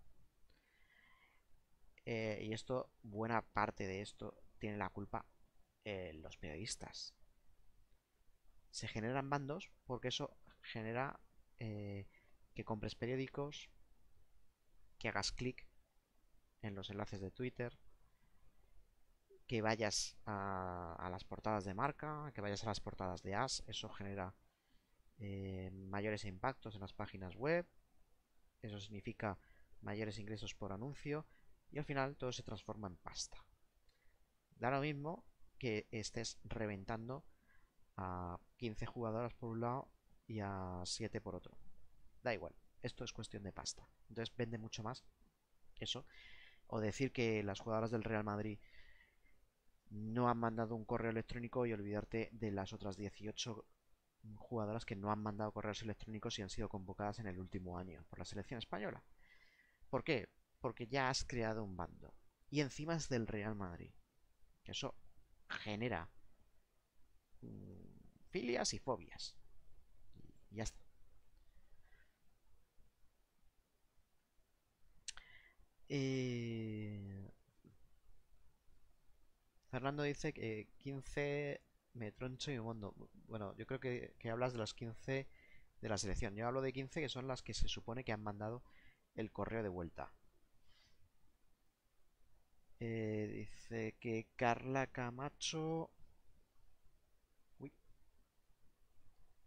Eh, y esto, buena parte de esto, tiene la culpa eh, los periodistas. Se generan bandos porque eso genera eh, que compres periódicos, que hagas clic en los enlaces de Twitter, que vayas a, a las portadas de marca, que vayas a las portadas de A S, eso genera eh, mayores impactos en las páginas web, eso significa mayores ingresos por anuncio y al final todo se transforma en pasta. Da lo mismo que estés reventando a quince jugadoras por un lado y a siete por otro. Da igual, esto es cuestión de pasta. Entonces vende mucho más eso. O decir que las jugadoras del Real Madrid no han mandado un correo electrónico y olvidarte de las otras dieciocho jugadoras que no han mandado correos electrónicos y han sido convocadas en el último año por la selección española. ¿Por qué? Porque ya has creado un bando. Y encima es del Real Madrid. Que eso genera mm, filias y fobias. Y ya está. Eh... Fernando dice que quince me troncho y me mondo. Bueno, yo creo que, que hablas de las quince de la selección. Yo hablo de quince que son las que se supone que han mandado el correo de vuelta. Eh, dice que Carla Camacho... Uy.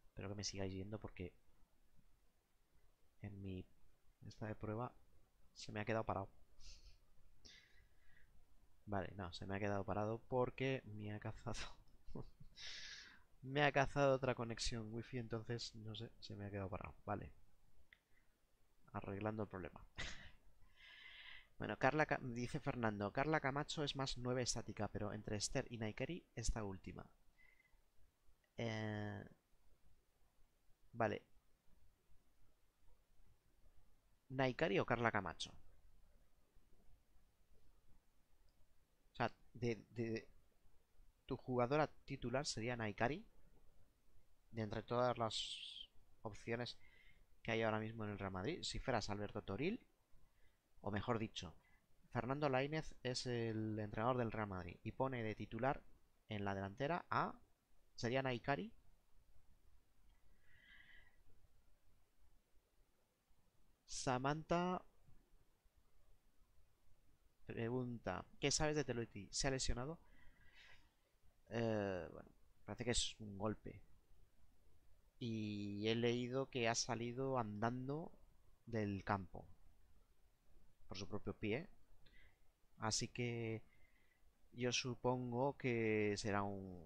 Espero que me sigáis viendo porque en mi... esta de prueba se me ha quedado parado. Vale, no, se me ha quedado parado porque me ha cazado. Me ha cazado otra conexión wifi, entonces, no sé, se me ha quedado parado. Vale. Arreglando el problema. Bueno, Carla, dice Fernando, Carla Camacho es más nueve estática, pero entre Esther y Naikari, esta última. Eh... Vale. ¿Naikari o Carla Camacho? O sea, de, de, de, tu jugadora titular sería Naikari. De entre todas las opciones que hay ahora mismo en el Real Madrid, si fueras Alberto Toril, o mejor dicho, Fernando Laínez es el entrenador del Real Madrid y pone de titular en la delantera a... ¿sería Naikari? Samantha... pregunta, ¿qué sabes de Toletti? ¿Se ha lesionado? Eh, bueno, parece que es un golpe. Y he leído que ha salido andando del campo por su propio pie. Así que yo supongo que será un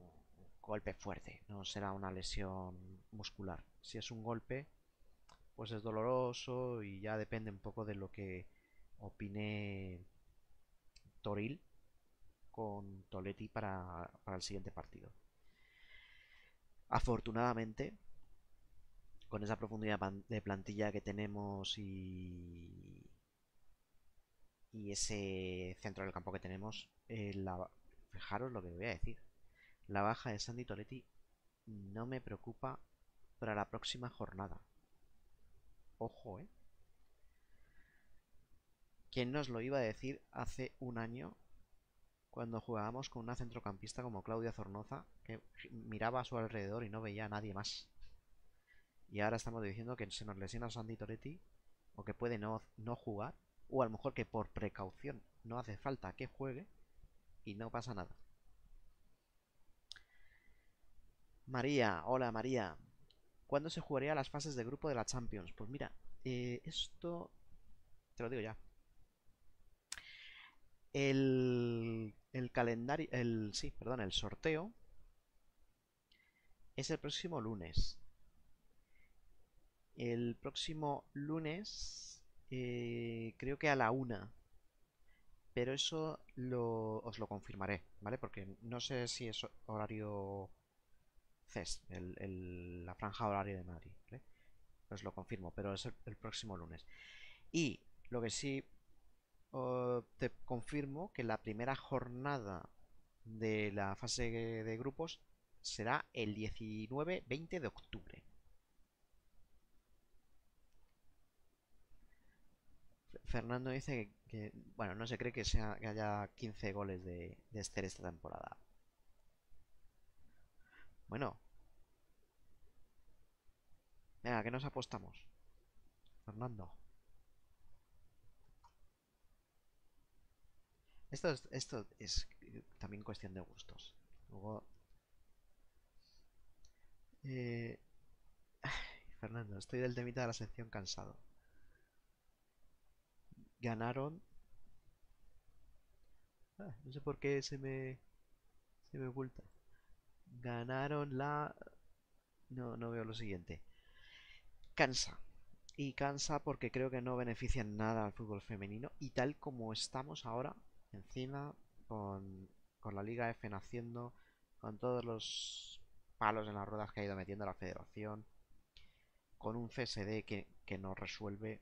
golpe fuerte, no será una lesión muscular. Si es un golpe, pues es doloroso y ya depende un poco de lo que opine Toril con Toletti para, para el siguiente partido. Afortunadamente, con esa profundidad de plantilla que tenemos y, y ese centro del campo que tenemos, eh, la... fijaros lo que voy a decir, la baja de Sandy Toletti no me preocupa para la próxima jornada. Ojo, ¿eh? ¿Quién nos lo iba a decir hace un año cuando jugábamos con una centrocampista como Claudia Zornoza, que miraba a su alrededor y no veía a nadie más? Y ahora estamos diciendo que se nos lesiona Sandy Toletti, o que puede no, no jugar, o a lo mejor que por precaución no hace falta que juegue y no pasa nada. María, hola María. ¿Cuándo se jugaría las fases de grupo de la Champions? Pues mira, eh, esto te lo digo ya. El, el calendario, el, sí, perdón, el sorteo es el próximo lunes. El próximo lunes eh, creo que a la una. Pero eso lo, os lo confirmaré, ¿vale? Porque no sé si es horario C E S, el, el, la franja horaria de Madrid, ¿vale? Os lo confirmo, pero es el, el próximo lunes. Y lo que sí uh, te confirmo, que la primera jornada de la fase de grupos será el diecinueve veinte de octubre. Fernando dice que, que, bueno, no se cree que, sea, que haya quince goles de, de Esther esta temporada. Bueno. Venga, que nos apostamos, Fernando. Esto es, esto es también cuestión de gustos. Luego... Eh... Fernando, estoy del temita de la sección cansado. Ganaron. Ah, no sé por qué se me se me oculta. Ganaron la... No, no veo lo siguiente. Cansa. Y cansa porque creo que no benefician nada al fútbol femenino. Y tal como estamos ahora, encima, con, con la Liga F naciendo, con todos los palos en las ruedas que ha ido metiendo la federación, con un C S D que, que no resuelve.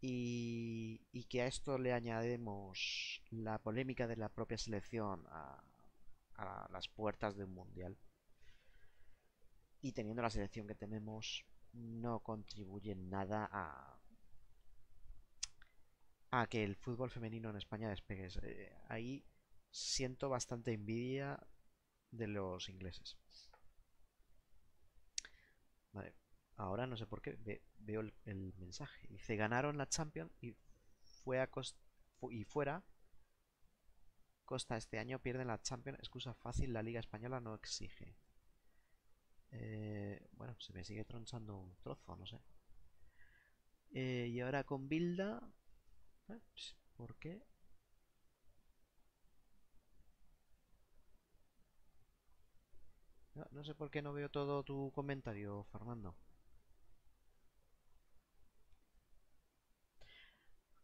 Y, y que a esto le añadimos la polémica de la propia selección a, a las puertas de un mundial, y teniendo la selección que tenemos no contribuye nada a, a que el fútbol femenino en España despegue. Eh, ahí siento bastante envidia de los ingleses. Vale. Ahora no sé por qué ve, veo el, el mensaje. Dice, ganaron la Champions y, fue a costa, fu y fuera. Costa este año pierden la Champions. Excusa fácil, la Liga Española no exige. Eh, bueno, se me sigue tronchando un trozo, no sé. Eh, y ahora con Vilda... Ups, ¿por qué? No, no sé por qué no veo todo tu comentario, Fernando.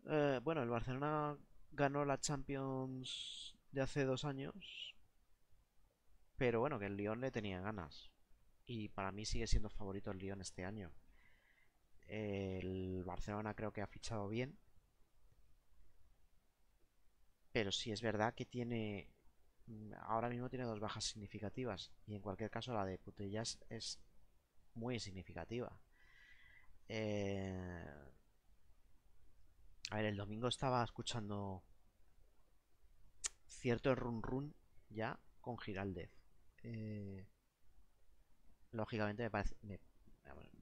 Eh, bueno, el Barcelona ganó la Champions de hace dos años, pero bueno, que el Lyon le tenía ganas. Y para mí sigue siendo favorito el Lyon este año. El Barcelona creo que ha fichado bien, pero sí es verdad que tiene... Ahora mismo tiene dos bajas significativas, y en cualquier caso la de Putellas es muy significativa. Eh... A ver, el domingo estaba escuchando cierto run run ya con Giraldez. Eh, lógicamente me parece, me,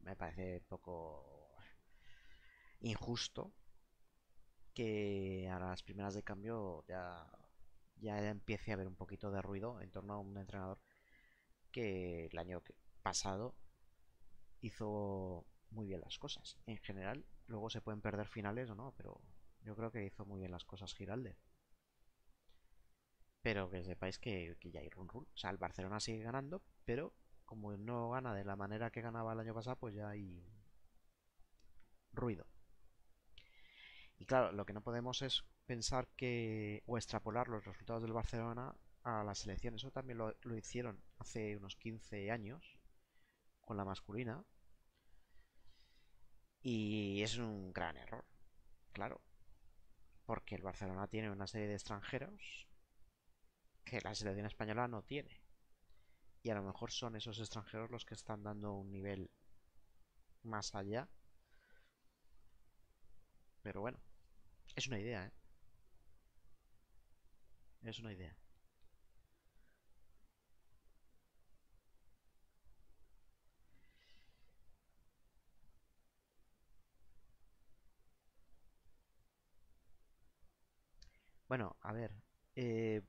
me parece poco injusto que a las primeras de cambio ya, ya empiece a haber un poquito de ruido en torno a un entrenador que el año pasado hizo muy bien las cosas en general. Luego se pueden perder finales o no, pero yo creo que hizo muy bien las cosas Giraldez. Pero que sepáis que, que ya hay run run. O sea, el Barcelona sigue ganando, pero como no gana de la manera que ganaba el año pasado, pues ya hay ruido. Y claro, lo que no podemos es pensar que... o extrapolar los resultados del Barcelona a la selección. Eso también lo, lo hicieron hace unos quince años con la masculina. Y es un gran error, claro, porque el Barcelona tiene una serie de extranjeros que la selección española no tiene. Y a lo mejor son esos extranjeros los que están dando un nivel más allá. Pero bueno, es una idea, ¿eh? Es una idea. Bueno, a ver, eh,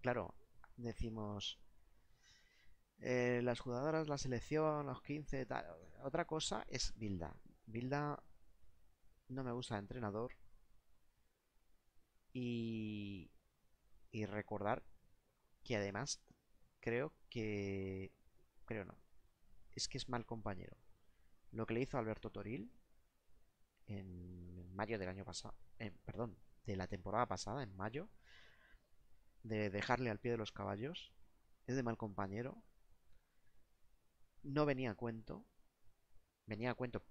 claro, decimos eh, las jugadoras, la selección, los quince, tal. Otra cosa es Vilda. Vilda no me gusta de entrenador. Y, y recordar que además creo que... Creo no. Es que es mal compañero. Lo que le hizo Alberto Toril en mayo del año pasado... Eh, perdón. de la temporada pasada, en mayo, de dejarle al pie de los caballos, es de mal compañero, no venía a cuento, venía a cuento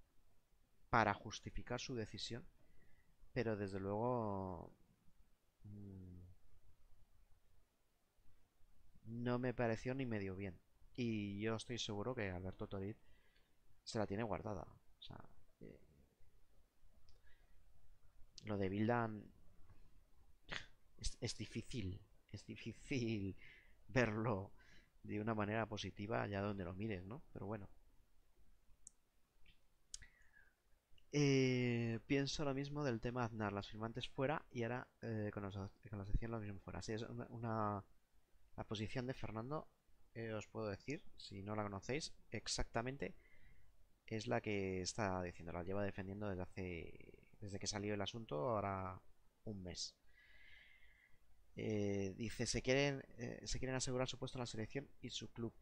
para justificar su decisión, pero desde luego no me pareció ni medio bien, y yo estoy seguro que Alberto Toril se la tiene guardada. O sea, eh, lo de Vilda Es, es difícil, es difícil verlo de una manera positiva allá donde lo mires, ¿no? Pero bueno. Eh, pienso lo mismo del tema Aznar, las firmantes fuera y ahora eh, con, los, con la sección lo mismo fuera. Así es una, una la posición de Fernando, eh, os puedo decir, si no la conocéis, exactamente es la que está diciendo, la lleva defendiendo desde hace desde que salió el asunto, ahora un mes. Eh, dice, se quieren, eh, se quieren asegurar su puesto en la selección y su club.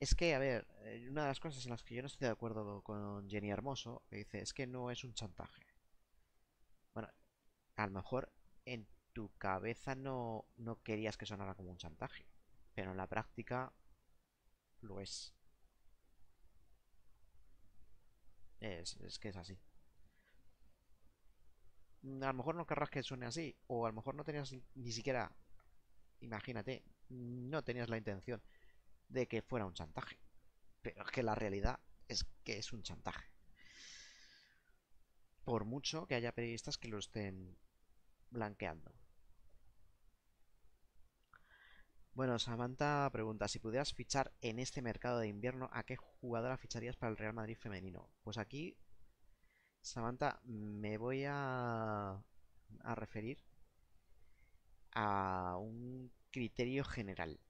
Es que, a ver, una de las cosas en las que yo no estoy de acuerdo con Jenny Hermoso, que dice, es que no es un chantaje. Bueno, a lo mejor en tu cabeza no, no querías que sonara como un chantaje, pero en la práctica lo es. Es, es que es así. A lo mejor no querrás que suene así, o a lo mejor no tenías ni siquiera, imagínate, no tenías la intención de que fuera un chantaje, pero es que la realidad es que es un chantaje. Por mucho que haya periodistas que lo estén blanqueando. Bueno, Samantha pregunta, si pudieras fichar en este mercado de invierno, ¿a qué jugadora ficharías para el Real Madrid femenino? Pues aquí... Samantha, me voy a, a referir a un criterio general.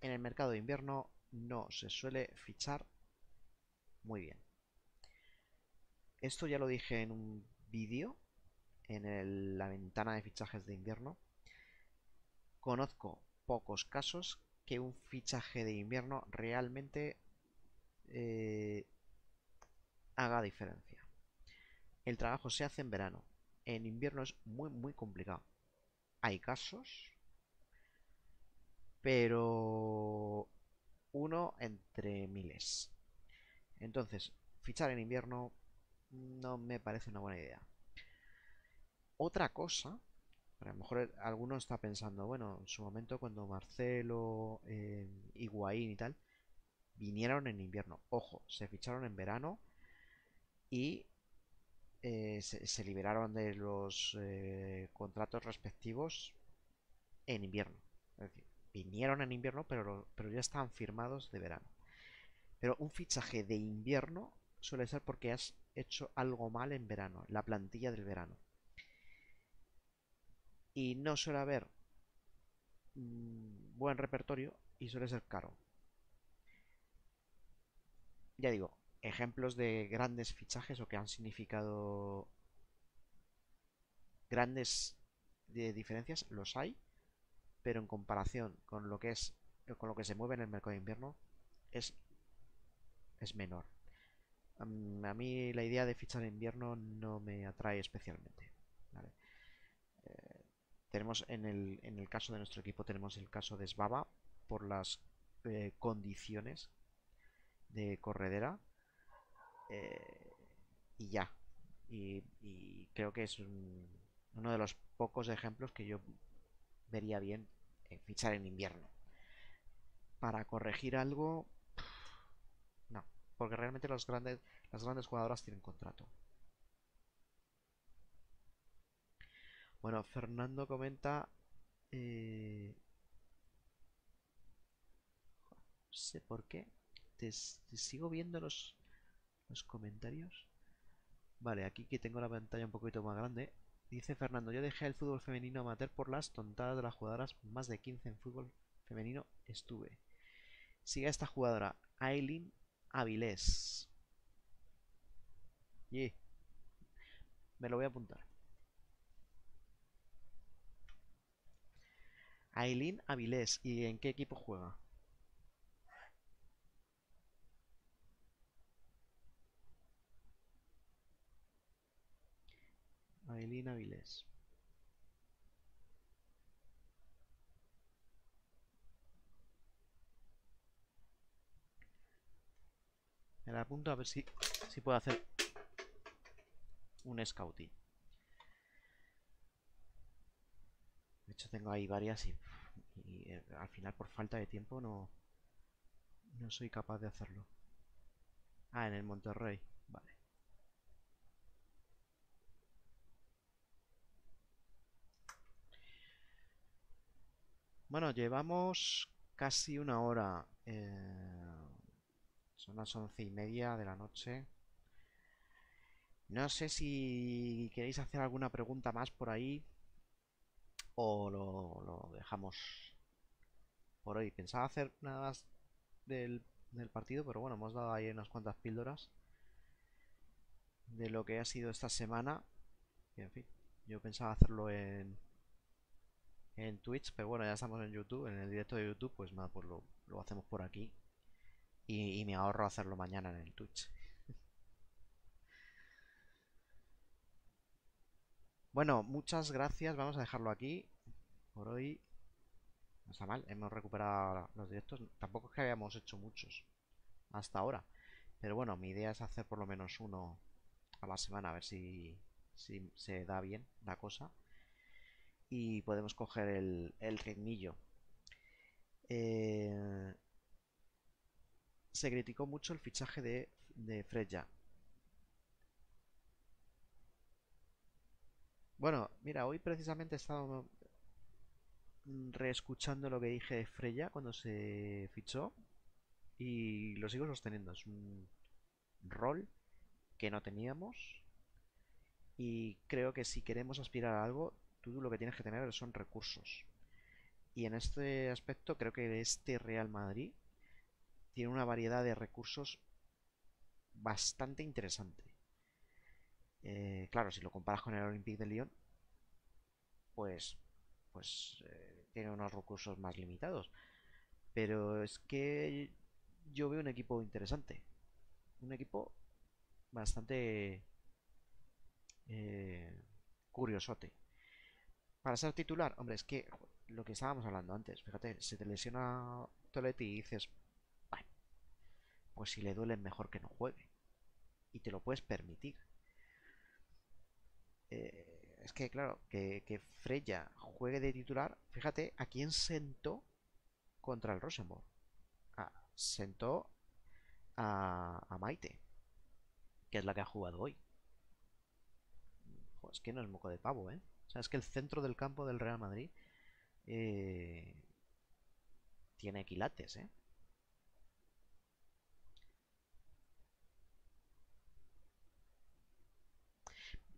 En el mercado de invierno no se suele fichar muy bien. Esto ya lo dije en un vídeo, en el, la ventana de fichajes de invierno. Conozco pocos casos que un fichaje de invierno realmente eh, haga diferencia. El trabajo se hace en verano. En invierno es muy, muy complicado. Hay casos, pero uno entre miles. Entonces, fichar en invierno no me parece una buena idea. Otra cosa, a lo mejor alguno está pensando, bueno, en su momento cuando Marcelo, eh, Higuaín y tal, vinieron en invierno. Ojo, se ficharon en verano y... Eh, se, se liberaron de los eh, contratos respectivos en invierno. Es decir, vinieron en invierno, pero, pero ya están firmados de verano. Pero un fichaje de invierno suele ser porque has hecho algo mal en verano, la plantilla del verano. Y no suele haber mm, buen repertorio y suele ser caro. Ya digo, ejemplos de grandes fichajes o que han significado grandes de diferencias los hay, pero en comparación con lo que es con lo que se mueve en el mercado de invierno es, es menor. A mí la idea de fichar en invierno no me atrae especialmente, ¿vale? eh, tenemos en el, en el caso de nuestro equipo tenemos el caso de Svaba por las eh, condiciones de corredera. eh, y ya. Y, y creo que es un, uno de los pocos ejemplos que yo vería bien en fichar en invierno. Para corregir algo, no, porque realmente los grandes, las grandes jugadoras tienen contrato. Bueno, Fernando comenta, eh, no sé por qué, te, te sigo viendo los, los comentarios. Vale, aquí que tengo la pantalla un poquito más grande. Dice Fernando, yo dejé el fútbol femenino amateur por las tontadas de las jugadoras, más de quince en fútbol femenino estuve. Sigue a esta jugadora, Aileen Avilés. Yeah. Me lo voy a apuntar. Aileen Avilés, ¿y en qué equipo juega? Aileen Avilés. Me la apunto a ver si, si puedo hacer un scouting. De hecho tengo ahí varias y, y al final por falta de tiempo no, no soy capaz de hacerlo. Ah, en el Monterrey, vale. Bueno, llevamos casi una hora, eh, son las once y media de la noche. No sé si queréis hacer alguna pregunta más por ahí o lo, lo dejamos por hoy. Pensaba hacer nada más del, del partido, pero bueno, hemos dado ahí unas cuantas píldoras de lo que ha sido esta semana. Y en fin, yo pensaba hacerlo en... en Twitch, pero bueno, ya estamos en YouTube, en el directo de YouTube, pues nada, pues lo, lo hacemos por aquí y, y me ahorro hacerlo mañana en el Twitch. Bueno, muchas gracias, vamos a dejarlo aquí por hoy. No está mal, hemos recuperado los directos, tampoco es que habíamos hecho muchos hasta ahora, pero bueno, mi idea es hacer por lo menos uno a la semana, a ver si, si se da bien la cosa y podemos coger el, el ritmillo. Eh, se criticó mucho el fichaje de, de Freya. Bueno, mira, hoy precisamente he estado reescuchando lo que dije de Freya cuando se fichó y lo sigo sosteniendo. Es un rol que no teníamos y creo que si queremos aspirar a algo, tú lo que tienes que tener son recursos. Y en este aspecto creo que este Real Madrid tiene una variedad de recursos bastante interesante. Eh, claro, si lo comparas con el Olympique de Lyon, pues, pues eh, tiene unos recursos más limitados. Pero es que yo veo un equipo interesante. Un equipo bastante eh, curiosote. Para ser titular, hombre, es que lo que estábamos hablando antes, fíjate, se te lesiona Toletti y dices, bueno, pues si le duele es mejor que no juegue. Y te lo puedes permitir. Eh, es que, claro, que, que Freya juegue de titular, fíjate, ¿a quién sentó contra el Rosenborg? Ah, sentó a, a Maite, que es la que ha jugado hoy. Joder, es que no es moco de pavo, ¿eh? O sea, es que el centro del campo del Real Madrid eh, tiene quilates, ¿eh?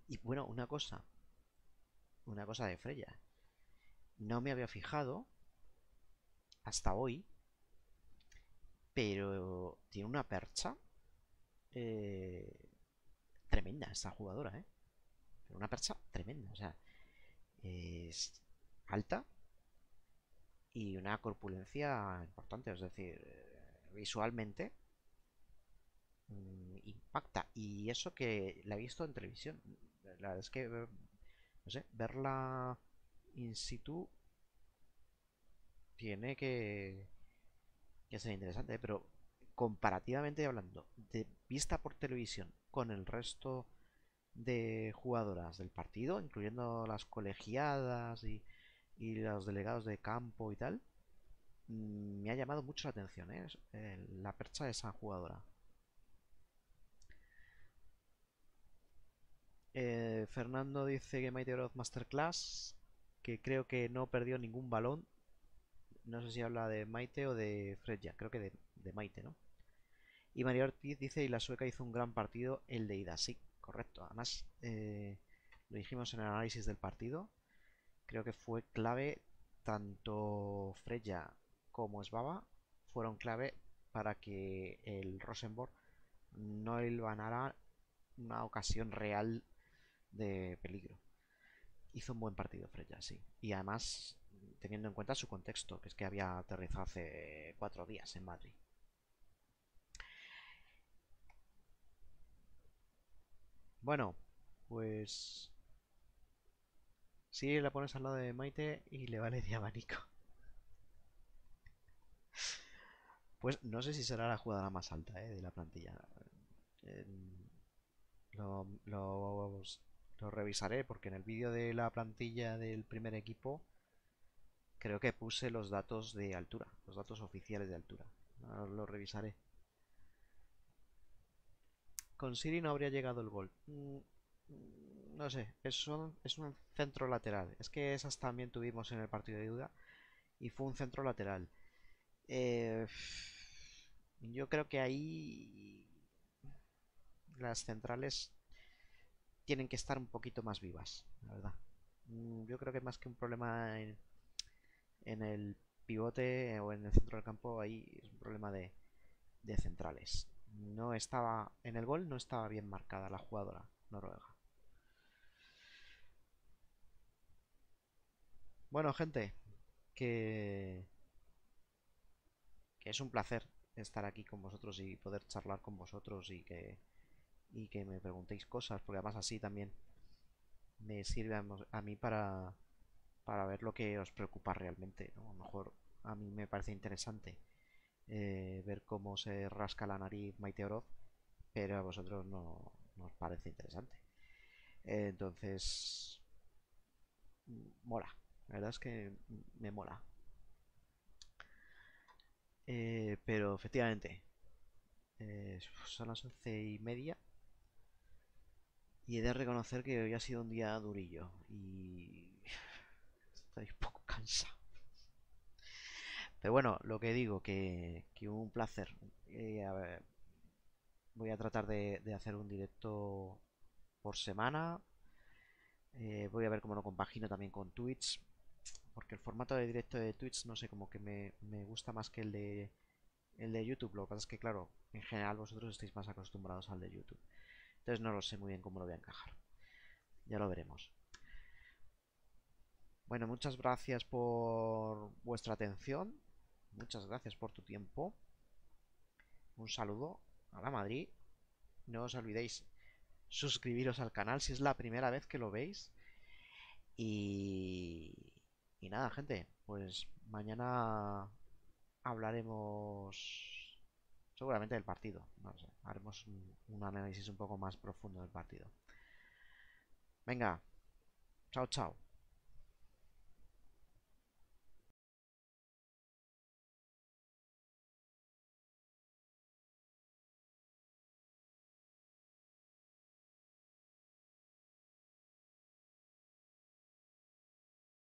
Y bueno, una cosa. Una cosa de Freya. No me había fijado hasta hoy, pero tiene una percha eh, tremenda esta jugadora, ¿eh? Pero una percha tremenda, o sea... es alta y una corpulencia importante, es decir, visualmente mmm, impacta. Y eso que la he visto en televisión, la verdad es que, no sé, verla in situ tiene que, que ser interesante, ¿eh? Pero comparativamente hablando, de vista por televisión con el resto de jugadoras del partido, incluyendo las colegiadas y, y los delegados de campo y tal, me ha llamado mucho la atención, ¿eh? La percha de esa jugadora. Eh, Fernando dice que Maite Oro Masterclass, que creo que no perdió ningún balón. No sé si habla de Maite o de Freya, creo que de, de Maite, ¿no? Y María Ortiz dice, y la sueca hizo un gran partido, el de ida, sí, correcto. Además, eh, lo dijimos en el análisis del partido, creo que fue clave, tanto Freya como Svaba fueron clave para que el Rosenborg no hilvanara una ocasión real de peligro. Hizo un buen partido Freya, sí. Y además, teniendo en cuenta su contexto, que es que había aterrizado hace cuatro días en Madrid. Bueno, pues... sí, la pones al lado de Maite y le vale de abanico. Pues no sé si será la jugadora más alta, ¿eh?, de la plantilla. Eh, lo, lo, lo revisaré porque en el vídeo de la plantilla del primer equipo creo que puse los datos de altura, los datos oficiales de altura. Ahora lo revisaré. Con Siri no habría llegado el gol. No sé, es un, es un centro lateral. Es que esas también tuvimos en el partido de Vilda y fue un centro lateral. Eh, yo creo que ahí las centrales tienen que estar un poquito más vivas, la verdad. Yo creo que más que un problema en, en el pivote o en el centro del campo, ahí es un problema de, de centrales. No estaba en el gol, no estaba bien marcada la jugadora noruega. Bueno, gente, que, que es un placer estar aquí con vosotros y poder charlar con vosotros y que, y que me preguntéis cosas, porque además así también me sirve a, a mí para, para ver lo que os preocupa realmente, ¿no? A lo mejor a mí me parece interesante eh, ver cómo se rasca la nariz Maite Oroz, pero a vosotros no, no os parece interesante. Eh, entonces, mola. La verdad es que me mola. Eh, pero efectivamente, eh, son las once y media. Y he de reconocer que hoy ha sido un día durillo. Y estoy un poco cansado. Pero bueno, lo que digo, que, que un placer. Eh, a ver, voy a tratar de, de hacer un directo por semana. Eh, voy a ver cómo lo compagino también con Twitch, porque el formato de directo de Twitch, no sé, como que me, me gusta más que el de, el de YouTube. Lo que pasa es que, claro, en general vosotros estáis más acostumbrados al de YouTube. Entonces no lo sé muy bien cómo lo voy a encajar. Ya lo veremos. Bueno, muchas gracias por vuestra atención. Muchas gracias por tu tiempo. Un saludo a la Madrid. No os olvidéis suscribiros al canal si es la primera vez que lo veis. Y... Y nada, gente, pues mañana hablaremos seguramente del partido. No sé, haremos un, un análisis un poco más profundo del partido. Venga, chao, chao.